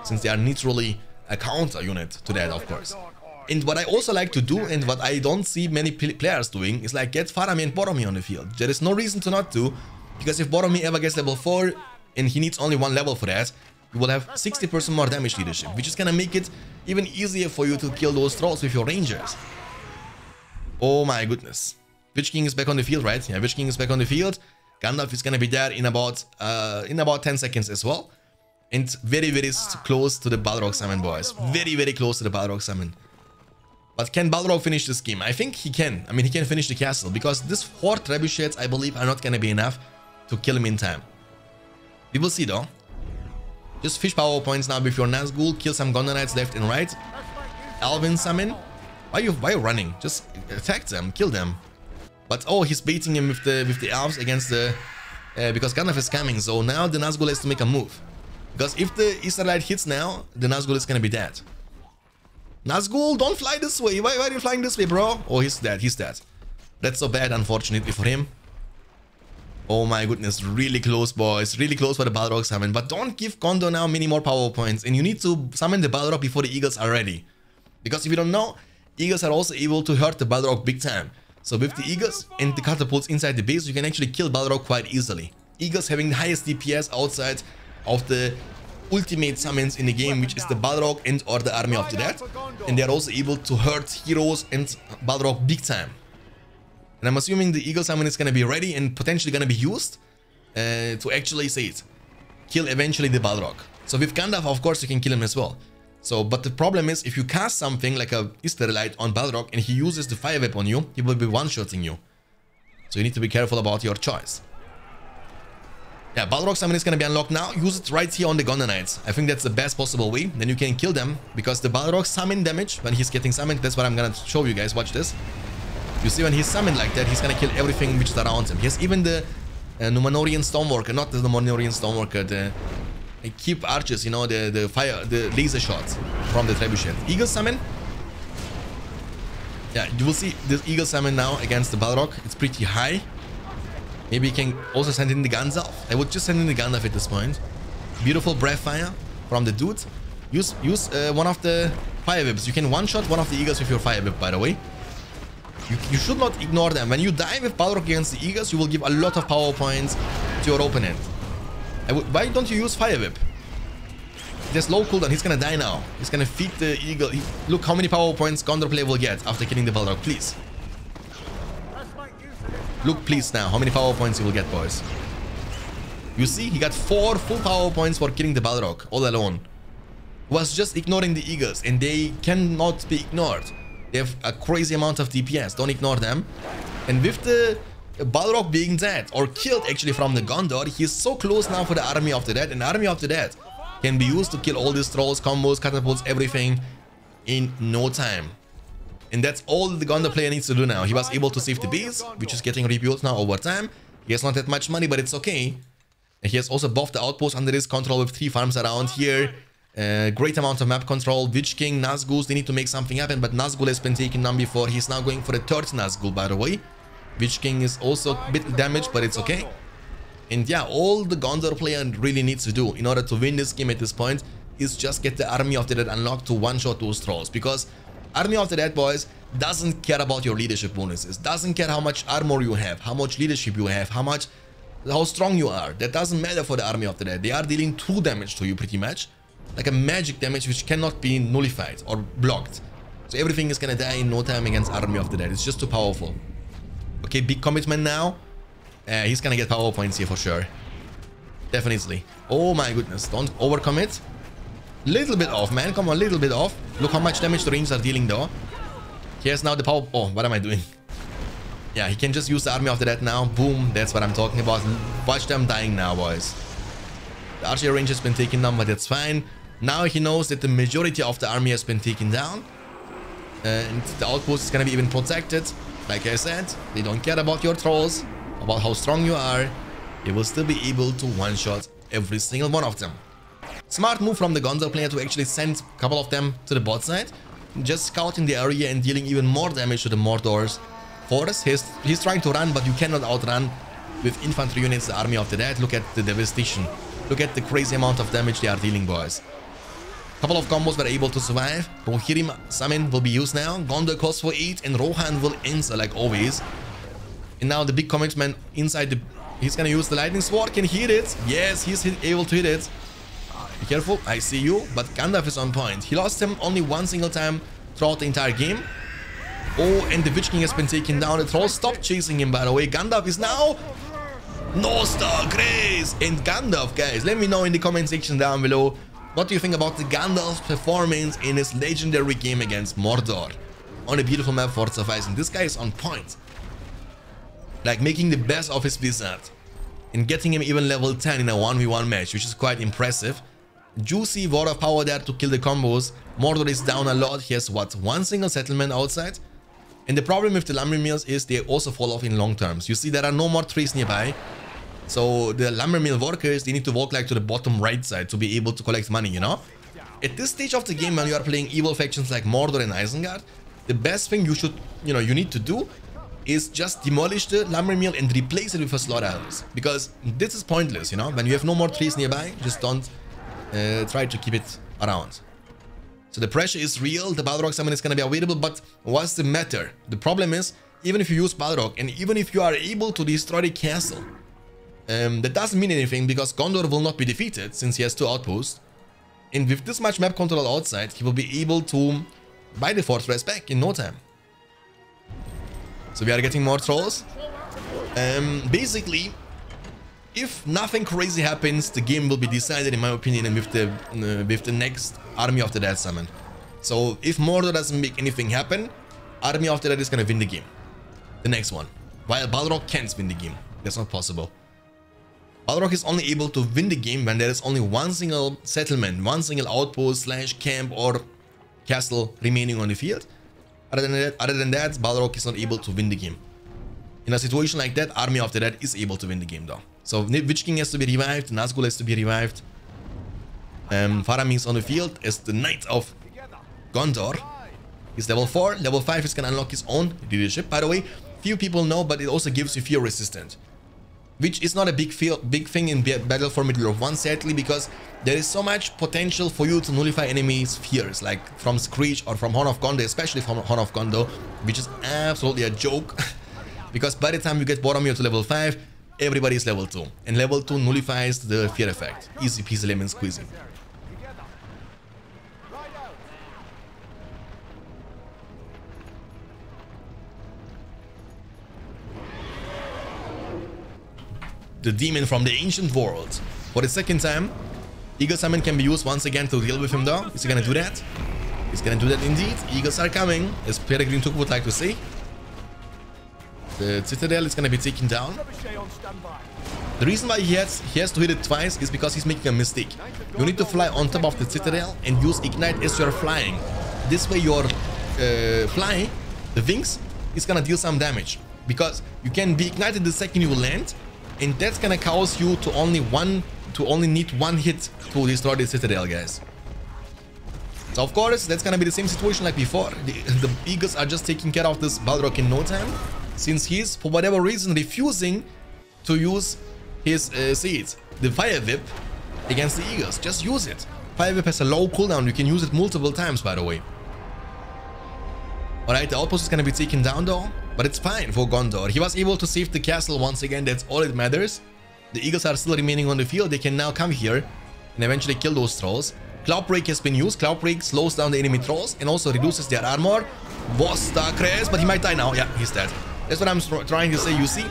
Since they are naturally a counter unit to that, of course. And what I also like to do, and what I don't see many players doing, is like get Faramir and Boromir on the field. There is no reason to not do, because if Boromir ever gets level four, and he needs only one level for that, you will have sixty percent more damage leadership, which is gonna make it even easier for you to kill those trolls with your rangers. Oh my goodness. Witch King is back on the field, right? Yeah, Witch King is back on the field. Gandalf is gonna be there in about uh, in about ten seconds as well. And very, very close to the Balrog Summon, boys. Very, very close to the Balrog Summon. But can Balrog finish this game? I think he can. I mean, he can finish the castle, because these four trebuchets, I believe, are not going to be enough to kill him in time. We will see, though. Just fish power points now with your Nazgûl. Kill some Gondor Knights left and right. Alvin summon. Why are you, why are you running? Just attack them. Kill them. But, oh, he's baiting him with the with the elves against the... Uh, because Gandalf is coming, so now the Nazgûl has to make a move. Because if the Easterlight hits now, the Nazgûl is going to be dead. Nazgûl, don't fly this way. Why, why are you flying this way, bro? Oh, he's dead. He's dead. That's so bad, unfortunately, for him. Oh my goodness. Really close, boys. Really close for the Balrog summon. But don't give Gondor now many more power points. And you need to summon the Balrog before the Eagles are ready. Because if you don't know, Eagles are also able to hurt the Balrog big time. So with the Eagles and the catapults inside the base, you can actually kill Balrog quite easily. Eagles having the highest D P S outside of the ultimate summons in the game, which is the Balrog and or the Army of the Dead, and they are also able to hurt heroes and Balrog big time. And I'm assuming the Eagle Summon is going to be ready and potentially going to be used uh, to actually say it, kill eventually the Balrog. So with Gandalf, of course, you can kill him as well. So, but the problem is, if you cast something like a Easterlight on Balrog and he uses the Fire Whip on you, he will be one-shotting you. So you need to be careful about your choice. Yeah, Balrog Summon is going to be unlocked now. Use it right here on the Gondor Knights. I think that's the best possible way. Then you can kill them, because the Balrog Summon damage, when he's getting summoned, that's what I'm going to show you guys. Watch this. You see, when he's summoned like that, he's going to kill everything which is around him. He has even the uh, Numenorean Stormworker, not the Numenorean Stormworker, the uh, Keep Archers, you know, the, the fire, the laser shots from the Trebuchet. Eagle Summon. Yeah, you will see this Eagle Summon now against the Balrog. It's pretty high. Maybe you can also send in the Gandalf. I would just send in the Gandalf at this point. Beautiful breath fire from the dude. Use use uh, one of the fire whips. You can one-shot one of the eagles with your fire whip, by the way. You, you should not ignore them. When you die with Balrog against the eagles, you will give a lot of power points to your opponent. I would, why don't you use fire whip? There's low cooldown. He's gonna die now. He's gonna feed the eagle. He, look how many power points Gondor player will get after killing the Balrog. Please. Look, please now. How many power points he will get, boys? You see, he got four full power points for killing the Balrog all alone. Was just ignoring the eagles, and they cannot be ignored. They have a crazy amount of D P S. Don't ignore them. And with the Balrog being dead or killed actually from the Gondor, he's so close now for the Army of the Dead. And Army of the Dead can be used to kill all these trolls, combos, catapults, everything in no time. And that's all the Gondor player needs to do now. He was able to save the base, which is getting rebuilt now over time. He has not that much money, but it's okay. And he has also buffed the outpost under his control with three farms around here. Uh, great amount of map control. Witch King, Nazgûl, they need to make something happen, but Nazgûl has been taken down before. He's now going for a third Nazgûl, by the way. Witch King is also a bit damaged, but it's okay. And yeah, all the Gondor player really needs to do in order to win this game at this point is just get the Army of the Dead unlocked to one-shot those trolls, because Army of the Dead, boys, doesn't care about your leadership bonuses, doesn't care how much armor you have, how much leadership you have, how much, how strong you are. That doesn't matter for the Army of the Dead. They are dealing two damage to you pretty much, like a magic damage which cannot be nullified or blocked. So everything is gonna die in no time against Army of the Dead. It's just too powerful. Okay, big commitment now. Uh, he's gonna get power points here for sure. Definitely. Oh my goodness, don't overcommit. Little bit off, man. Come on, little bit off. Look how much damage the rings are dealing though. He has now the power... Oh, what am I doing? Yeah, he can just use the Army of the Dead now. Boom, that's what I'm talking about. Watch them dying now, boys. The archer range has been taken down, but that's fine. Now he knows that the majority of the army has been taken down. Uh, and the outpost is gonna be even protected. Like I said, they don't care about your trolls, about how strong you are. You will still be able to one-shot every single one of them. Smart move from the Gondor player to actually send a couple of them to the bot side. Just scouting the area and dealing even more damage to the Mordor's forest. He's, he's trying to run, but you cannot outrun with infantry units the Army of the Dead. Look at the devastation. Look at the crazy amount of damage they are dealing, boys. Couple of combos were able to survive. Rohirrim summon will be used now. Gondor calls for eight and Rohan will answer like always. And now the big commitment inside the... He's gonna use the lightning sword. Can he hit it? Yes, he's hit, able to hit it. Be careful, I see you. But Gandalf is on point. He lost him only one single time throughout the entire game. Oh, and the Witch King has been taken down. The troll stopped chasing him, by the way. Gandalf is now... No star grace! And Gandalf, guys, let me know in the comment section down below. What do you think about the Gandalf's performance in his legendary game against Mordor? On a beautiful map, Fords of Isen. This guy is on point. Like making the best of his wizard. And getting him even level ten in a one v one match, which is quite impressive. Juicy Word of Power there to kill the combos. Mordor is down a lot. He has, what, one single settlement outside? And the problem with the Lumbermills is they also fall off in long terms. You see, there are no more trees nearby. So the Lumbermill workers, they need to walk like to the bottom right side to be able to collect money, you know? At this stage of the game, when you are playing evil factions like Mordor and Isengard, the best thing you should, you know, you need to do is just demolish the Lumbermill and replace it with a slaughterhouse. Because this is pointless, you know? When you have no more trees nearby, just don't uh, try to keep it around. So the pressure is real. The Balrog summon is going to be available, but what's the matter? The problem is, even if you use Balrog and even if you are able to destroy the castle, Um, that doesn't mean anything because Gondor will not be defeated since he has two outposts. And with this much map control outside, he will be able to buy the fortress back in no time. So we are getting more trolls. Um, basically, if nothing crazy happens, the game will be decided, in my opinion, and with the uh, with the next Army of the Dead summon. So if Mordor doesn't make anything happen, Army of the Dead is gonna win the game. The next one. While Balrog can't win the game. That's not possible. Balrog is only able to win the game when there is only one single settlement, one single outpost slash camp or castle remaining on the field. Other than that, other than that, Balrog is not able to win the game. In a situation like that, Army of the Dead is able to win the game though. So Witch King has to be revived, Nazgûl has to be revived. Um, Faramir is on the field as the Knight of Gondor. He's level four, level five is gonna unlock his own leadership. By the way, few people know, but it also gives you fear resistance. which is not a big field, big thing in Battle for Middle-earth one, sadly, because there is so much potential for you to nullify enemies' fears, like from Screech or from Horn of Gondor, especially from Horn of Gondor, which is absolutely a joke, because by the time you get Boromir to level five, everybody is level two, and level two nullifies the fear effect. Easy peasy lemon squeezy. The demon from the ancient world. For the second time, Eagle Summon can be used once again to deal with him though. Is he gonna do that? He's gonna do that indeed. Eagles are coming, as Peregrine Took would like to see. The Citadel is gonna be taken down. The reason why he has, he has to hit it twice is because he's making a mistake. You need to fly on top of the Citadel and use Ignite as you're flying. This way your uh, fly, the wings, is gonna deal some damage. Because you can be ignited the second you land, and that's gonna cause you to only one to only need one hit to destroy the Citadel, guys. So of course that's gonna be the same situation like before. The, the Eagles are just taking care of this Balrog in no time, since he's for whatever reason refusing to use his uh, seeds, the Fire Whip, against the Eagles. Just use it. Fire Whip has a low cooldown. You can use it multiple times, by the way. All right, the outpost is gonna be taken down though. But it's fine for Gondor. He was able to save the castle once again. That's all that matters. The Eagles are still remaining on the field. They can now come here and eventually kill those trolls. Cloudbreak has been used. Cloudbreak slows down the enemy trolls and also reduces their armor. Was Starcrest, but he might die now. Yeah, he's dead. That's what I'm trying to say. You see,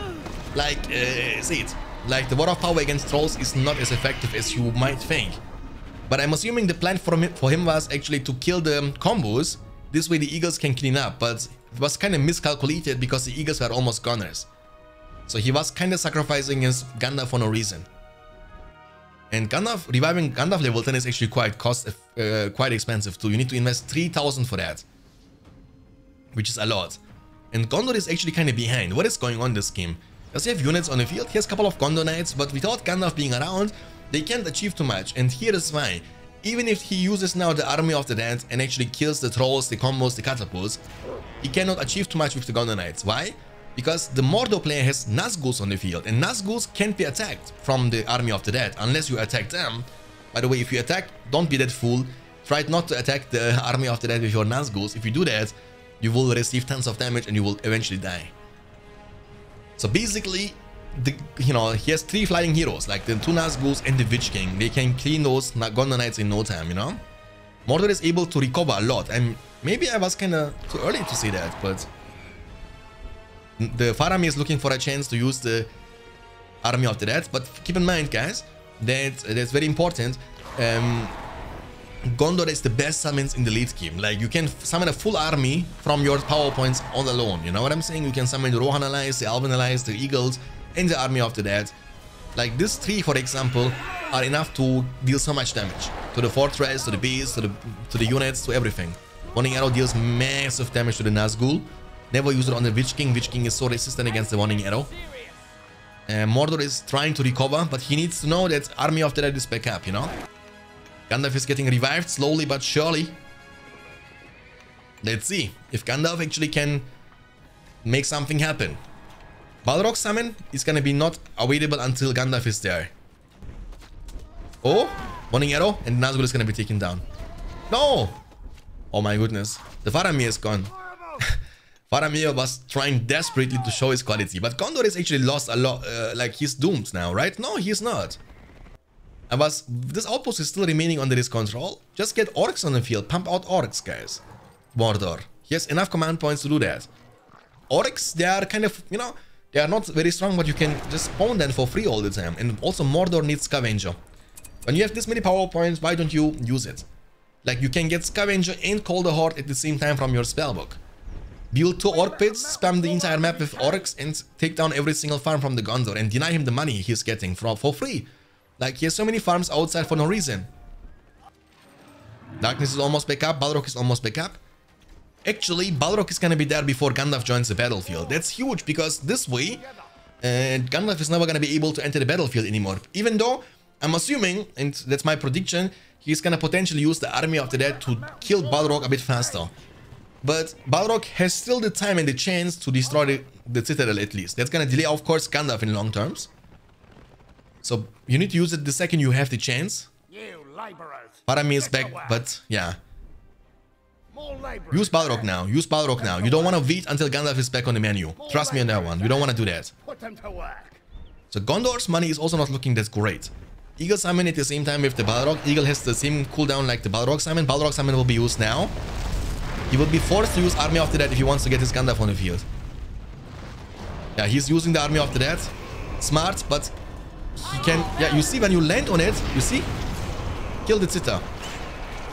like, uh, see it. Like, the War of Power against trolls is not as effective as you might think. But I'm assuming the plan for him, for him was actually to kill the combos. This way the Eagles can clean up, but it was kind of miscalculated because the Eagles were almost gunners. So he was kind of sacrificing his Gandalf for no reason. And Gandalf, reviving Gandalf level ten is actually quite cost, uh, quite expensive too. You need to invest three thousand for that, which is a lot. And Gondor is actually kind of behind. What is going on in this game? Does he have units on the field? He has a couple of Gondor Knights, but without Gandalf being around, they can't achieve too much. And here is why. Even if he uses now the Army of the Dead and actually kills the trolls, the combos, the catapults, he cannot achieve too much with the Gondor Knights. Why? Because the Mordor player has Nazgûls on the field, and Nazgûls can't be attacked from the Army of the Dead unless you attack them. By the way, if you attack, don't be that fool. Try not to attack the Army of the Dead with your Nazgûls. If you do that, you will receive tons of damage and you will eventually die. So basically, The, you know, he has three flying heroes, like the two Nazgûls and the Witch King. They can clean those Gondor Knights in no time, you know? Mordor is able to recover a lot, and maybe I was kind of too early to say that, but the Faramir is looking for a chance to use the Army of the Dead. But keep in mind, guys, that that's very important. Um, Gondor is the best summons in the late game. Like, you can summon a full army from your power points all alone, you know what I'm saying? You can summon the Rohan allies, the Alvin allies, the Eagles, and the Army of the Dead. Like, these three, for example, are enough to deal so much damage to the fortress, to the base, to the to the units, to everything. Warning Arrow deals massive damage to the Nazgûl. Never use it on the Witch King. Witch King is so resistant against the Warning Arrow. Uh, Mordor is trying to recover, but he needs to know that Army of the Dead is back up, you know? Gandalf is getting revived slowly but surely. Let's see if Gandalf actually can make something happen. Balrog summon is gonna be not available until Gandalf is there. Oh, Warning Arrow, and Nazgûl is gonna be taken down. No! Oh my goodness. The Faramir is gone. Faramir was trying desperately to show his quality, but Gondor is actually lost a lot. Uh, like, he's doomed now, right? No, he's not. I was. This outpost is still remaining under his control. Just get orcs on the field. Pump out orcs, guys. Mordor. He has enough command points to do that. Orcs, they are kind of, you know, they are not very strong, but you can just spawn them for free all the time. And also Mordor needs Scavenger. When you have this many power points, why don't you use it? Like, you can get Scavenger and Call the Horde at the same time from your spellbook. Build two Orc Pits, spam the entire map with Orcs, and take down every single farm from the Gondor and deny him the money he's getting for, for free. Like, he has so many farms outside for no reason. Darkness is almost back up, Balrog is almost back up. Actually, Balrog is gonna be there before Gandalf joins the battlefield. That's huge, because this way, uh, Gandalf is never gonna be able to enter the battlefield anymore. Even though, I'm assuming, and that's my prediction, he's gonna potentially use the Army of the Dead to kill Balrog a bit faster. But Balrog has still the time and the chance to destroy the, the Citadel at least. That's gonna delay, of course, Gandalf in long terms. So you need to use it the second you have the chance. Faramir is back, but yeah. Use Balrog now. Use Balrog now. You don't want to wait until Gandalf is back on the menu. Trust me on that one. You don't want to do that. So Gondor's money is also not looking that great. Eagle Summon at the same time with the Balrog. Eagle has the same cooldown like the Balrog Summon. Balrog Summon will be used now. He will be forced to use Army after that if he wants to get his Gandalf on the field. Yeah, he's using the Army after that. Smart, but he can... Yeah, you see when you land on it, you see? Kill the Zita.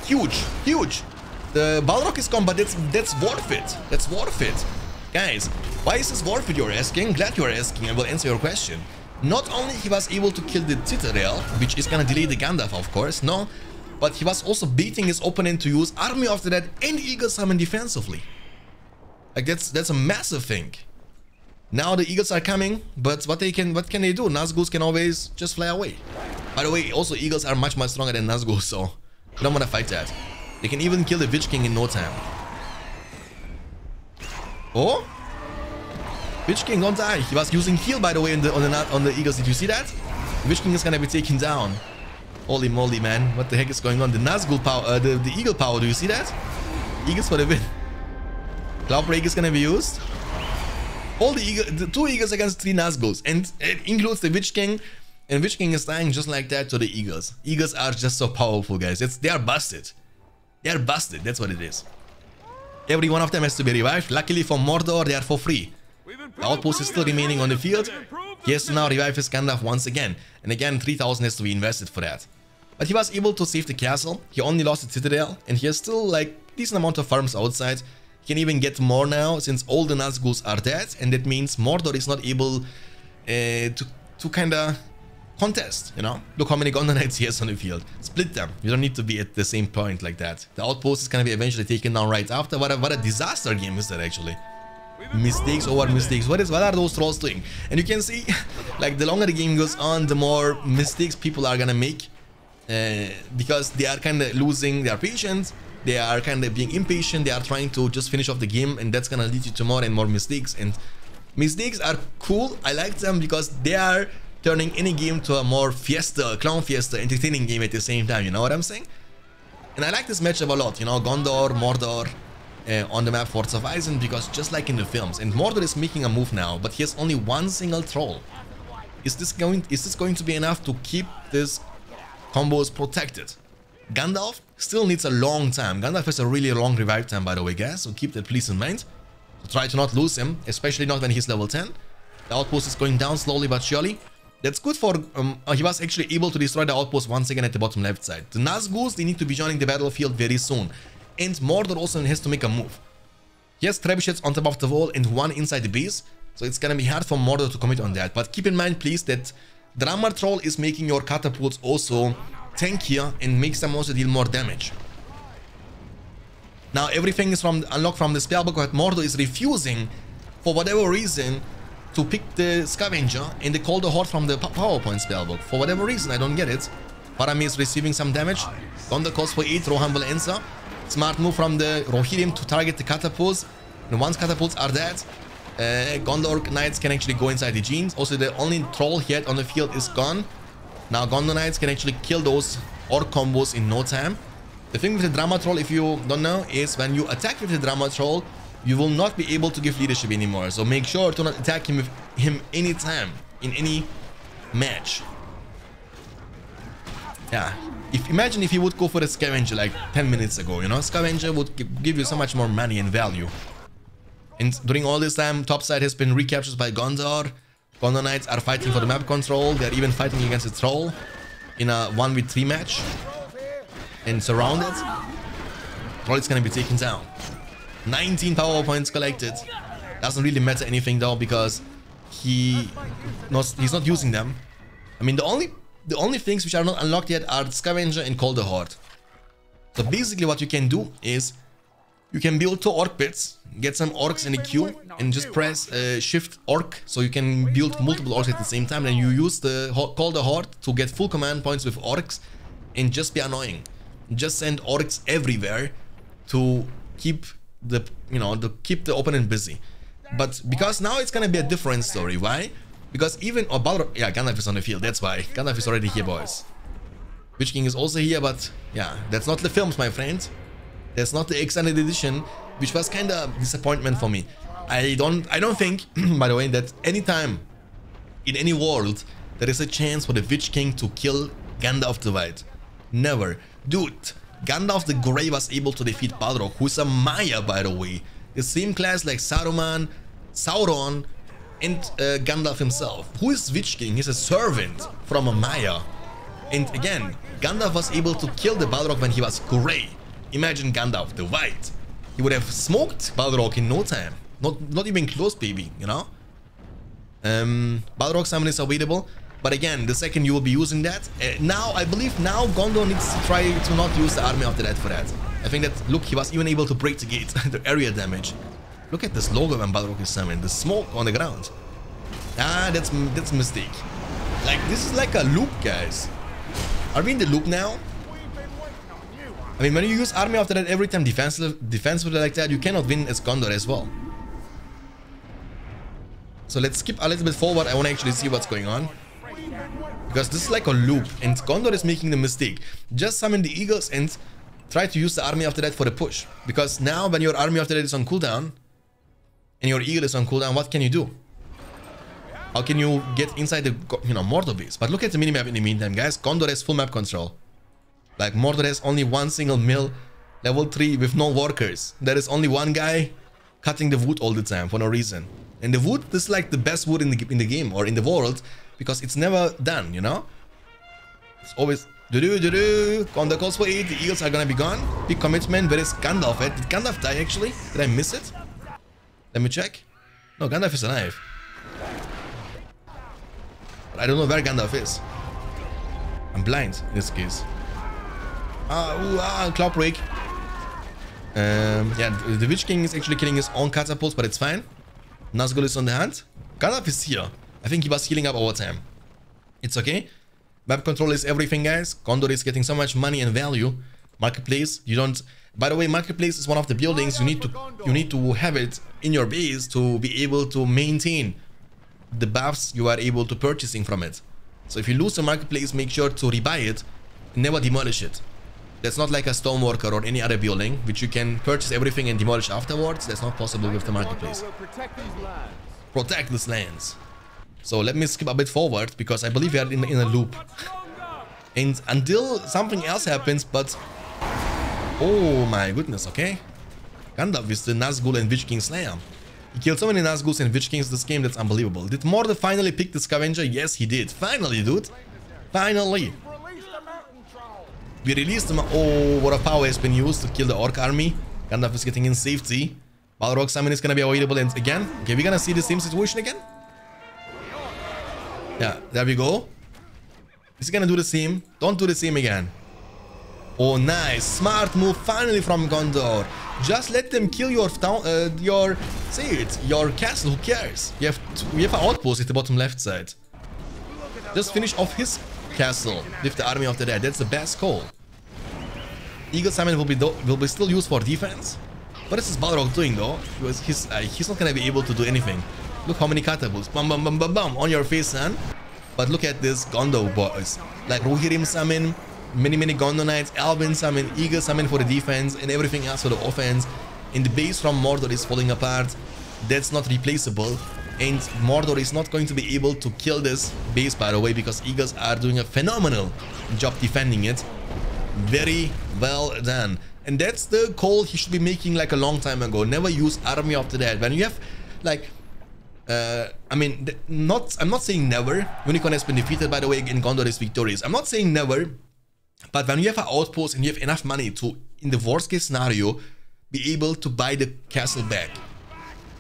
Huge, huge. The Balrog is gone, but that's, that's worth it. That's worth it. Guys, why is this worth it, you're asking? Glad you're asking. I will answer your question. Not only he was able to kill the Citadel, which is gonna delay the Gandalf, of course, no, but he was also beating his opponent to use Army after that and Eagle Summon defensively. Like that's that's a massive thing. Now the Eagles are coming, but what they can what can they do? Nazgûls can always just fly away. By the way, also Eagles are much much stronger than Nazgûls, so you don't wanna fight that. They can even kill the Witch King in no time. Oh? Witch King, don't die. He was using heal, by the way, on the, on the on the Eagles. Did you see that? The Witch King is gonna be taken down. Holy moly, man! What the heck is going on? The Nazgûl power, uh, the the Eagle power. Do you see that? Eagles for the win. Cloudbreak is gonna be used. All the, Eagle, the two Eagles against three Nazgûls, and it includes the Witch King. And Witch King is dying just like that to the Eagles. Eagles are just so powerful, guys. It's they are busted. They are busted. That's what it is. Every one of them has to be revived. Luckily for Mordor, they are for free. The outpost is still remaining on the field. He has to now revive his Gandalf once again. And again, three thousand has to be invested for that. But he was able to save the castle. He only lost the Citadel. And he has still, like, decent amount of farms outside. He can even get more now, since all the Nazgûls are dead. And that means Mordor is not able uh, to, to kind of contest, you know? Look how many Gondor Knights he has on the field. Split them. You don't need to be at the same point like that. The outpost is going to be eventually taken down right after. What a, what a disaster game is that, actually. Mistakes over mistakes. What is? What are those trolls doing? And you can see, like, the longer the game goes on, the more mistakes people are gonna make, uh, because they are kind of losing their patience. They are kind of being impatient. They are trying to just finish off the game, and that's gonna lead you to more and more mistakes. And mistakes are cool. I like them because they are turning any game to a more fiesta, clown fiesta, entertaining game at the same time. You know what I'm saying? And I like this matchup a lot. You know, Gondor, Mordor. Uh, on the map Fords of Isen, because just like in the films, and Mordor is making a move now, but he has only one single troll. Is this going? Is this going to be enough to keep this combos protected? Gandalf still needs a long time. Gandalf has a really long revive time, by the way, guys. So keep that please in mind. So try to not lose him, especially not when he's level ten. The outpost is going down slowly but surely. That's good for. Um, he was actually able to destroy the outpost once again at the bottom left side. The Nazgûls, they need to be joining the battlefield very soon. And Mordor also has to make a move. He has trebuchets on top of the wall and one inside the base. So it's gonna be hard for Mordor to commit on that. But keep in mind, please, that Dramar Troll is making your catapults also tankier and makes them also deal more damage. Now everything is from unlocked from the spellbook, but Mordor is refusing, for whatever reason, to pick the Scavenger and the Colder Horde from the PowerPoint spellbook. For whatever reason, I don't get it. Faramir is receiving some damage. Gondor calls for eight, Rohan will answer. Smart move from the Rohirrim to target the catapults. And once catapults are dead, uh, Gondor Knights can actually go inside the genes. Also, the only troll he had on the field is gone. Now, Gondor Knights can actually kill those orc combos in no time. The thing with the Drama Troll, if you don't know, is when you attack with the Drama Troll, you will not be able to give leadership anymore. So make sure to not attack him with him any time in any match. Yeah. If, imagine if he would go for a Scavenger like ten minutes ago, you know? Scavenger would give you so much more money and value. And during all this time, topside has been recaptured by Gondor. Gondor Knights are fighting for the map control. They're even fighting against a troll in a one v three match. And surrounded. Troll is gonna be taken down. nineteen power points collected. Doesn't really matter anything though, because he not, he's not using them. I mean, the only... The only things which are not unlocked yet are Scavenger and Colder Horde. So basically what you can do is you can build two orc pits, get some orcs in the queue and just press uh, shift orc, so you can build multiple orcs at the same time. Then you use the Colder Horde to get full command points with orcs and just be annoying. Just send orcs everywhere to keep the, you know, to keep the opponent busy. But because now it's gonna be a different story. Why? Because even... Oh, Balrog... Yeah, Gandalf is on the field. That's why. Gandalf is already here, boys. Witch King is also here, but... Yeah, that's not the films, my friend. That's not the extended edition, which was kind of a disappointment for me. I don't... I don't think, by the way, that any time in any world there is a chance for the Witch King to kill Gandalf the White. Never. Dude, Gandalf the Grey was able to defeat Balrog, who's a Maia, by the way. The same class like Saruman, Sauron, and uh, Gandalf himself. Who is Witch King? He's a servant from a Maia. And again, Gandalf was able to kill the Balrog when he was grey. Imagine Gandalf the White. He would have smoked Balrog in no time. Not, not even close, baby, you know? Um, Balrog summon is available. But again, the second you will be using that... Uh, now, I believe now Gondor needs to try to not use the army after that for that. I think that, look, he was even able to break the gate, the area damage. Look at this logo when Balrog is summoned, the smoke on the ground. Ah, that's that's a mistake. Like, this is like a loop, guys. Are we in the loop now? I mean, when you use army after that every time defensive, defensive like that, you cannot win as Gondor as well. So let's skip a little bit forward, I want to actually see what's going on. Because this is like a loop, and Gondor is making the mistake. Just summon the eagles and try to use the army after that for the push. Because now when your army after that is on cooldown, and your eagle is on cooldown, what can you do? How can you get inside the, you know, Mordor base? But look at the minimap in the meantime, guys. Gondor has full map control. Like, Mordor has only one single mill, level three, with no workers. There is only one guy cutting the wood all the time for no reason. And the wood, this is like the best wood in the, in the game, or in the world, because it's never done, you know? It's always... Do-do, do-do. Gondor calls for it. The eagles are gonna be gone. Big commitment. Where is Gandalf at? Did Gandalf die actually? Did I miss it? Let me check. No, Gandalf is alive. But I don't know where Gandalf is. I'm blind in this case. Ah, ooh, ah, Cloudbreak. Um, yeah, the Witch King is actually killing his own catapults, but it's fine. Nazgûl is on the hunt. Gandalf is here. I think he was healing up over time. It's okay. Map control is everything, guys. Gondor is getting so much money and value. Marketplace, you don't... By the way, Marketplace is one of the buildings you need to you need to have it in your base to be able to maintain the buffs you are able to purchasing from it. So if you lose the Marketplace, make sure to rebuy it and never demolish it. That's not like a stoneworker or any other building, which you can purchase everything and demolish afterwards. That's not possible with the Marketplace. Protect these lands. So let me skip a bit forward, because I believe we are in, in a loop. And until something else happens, but... Oh my goodness, okay. Gandalf is the Nazgûl and Witch King Slayer. He killed so many Nazgûls and Witch Kings this game, that's unbelievable. Did Mordor finally pick the Scavenger? Yes, he did. Finally, dude. Finally. We released them. Oh, what a power has been used to kill the Orc army. Gandalf is getting in safety. Balrog summon is gonna be available, and again... Okay, we're gonna see the same situation again? Yeah, there we go. He's gonna do the same. Don't do the same again. Oh, nice. Smart move finally from Gondor. Just let them kill your town, uh, your, say it, your castle. Who cares? You have, you have an outpost at the bottom left side. Just finish off his castle with the army after that. That's the best call. Eagle Summon will be, will be still used for defense. What is this Balrog doing though? Because he's, uh, he's not gonna be able to do anything. Look how many catapults. Bum, bum, bum, bum, bum. On your face, son. But look at this Gondor boys. Like Rohirrim summon, many, many Gondor knights, Alvin summon, Eagle summon for the defense, and everything else for the offense. And the base from Mordor is falling apart. That's not replaceable. And Mordor is not going to be able to kill this base, by the way, because Eagles are doing a phenomenal job defending it. Very well done. And that's the call he should be making like a long time ago. Never use army after that. When you have, like... Uh, I mean, not. I'm not saying never. Unicorn has been defeated, by the way, and Gondor is victorious. I'm not saying never, but when you have an outpost and you have enough money to, in the worst case scenario, be able to buy the castle back,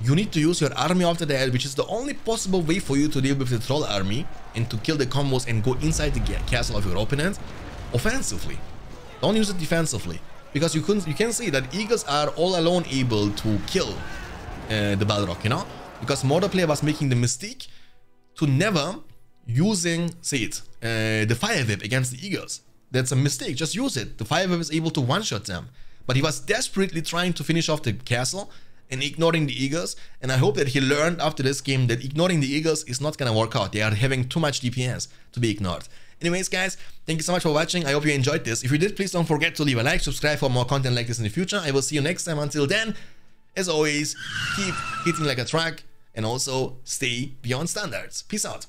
you need to use your army after that, which is the only possible way for you to deal with the troll army and to kill the combos and go inside the castle of your opponent offensively. Don't use it defensively, because you couldn't. You can see that Eagles are all alone able to kill uh, the Balrog, you know. Because Mordor player was making the mistake to never using, say it, uh, the Fire Whip against the Eagles. That's a mistake, just use it. The Fire Whip is able to one-shot them. But he was desperately trying to finish off the castle and ignoring the eagles. And I hope that he learned after this game that ignoring the eagles is not gonna work out. They are having too much D P S to be ignored. Anyways, guys, thank you so much for watching. I hope you enjoyed this. If you did, please don't forget to leave a like, subscribe for more content like this in the future. I will see you next time. Until then, as always, keep hitting like a truck and also stay beyond standards. Peace out.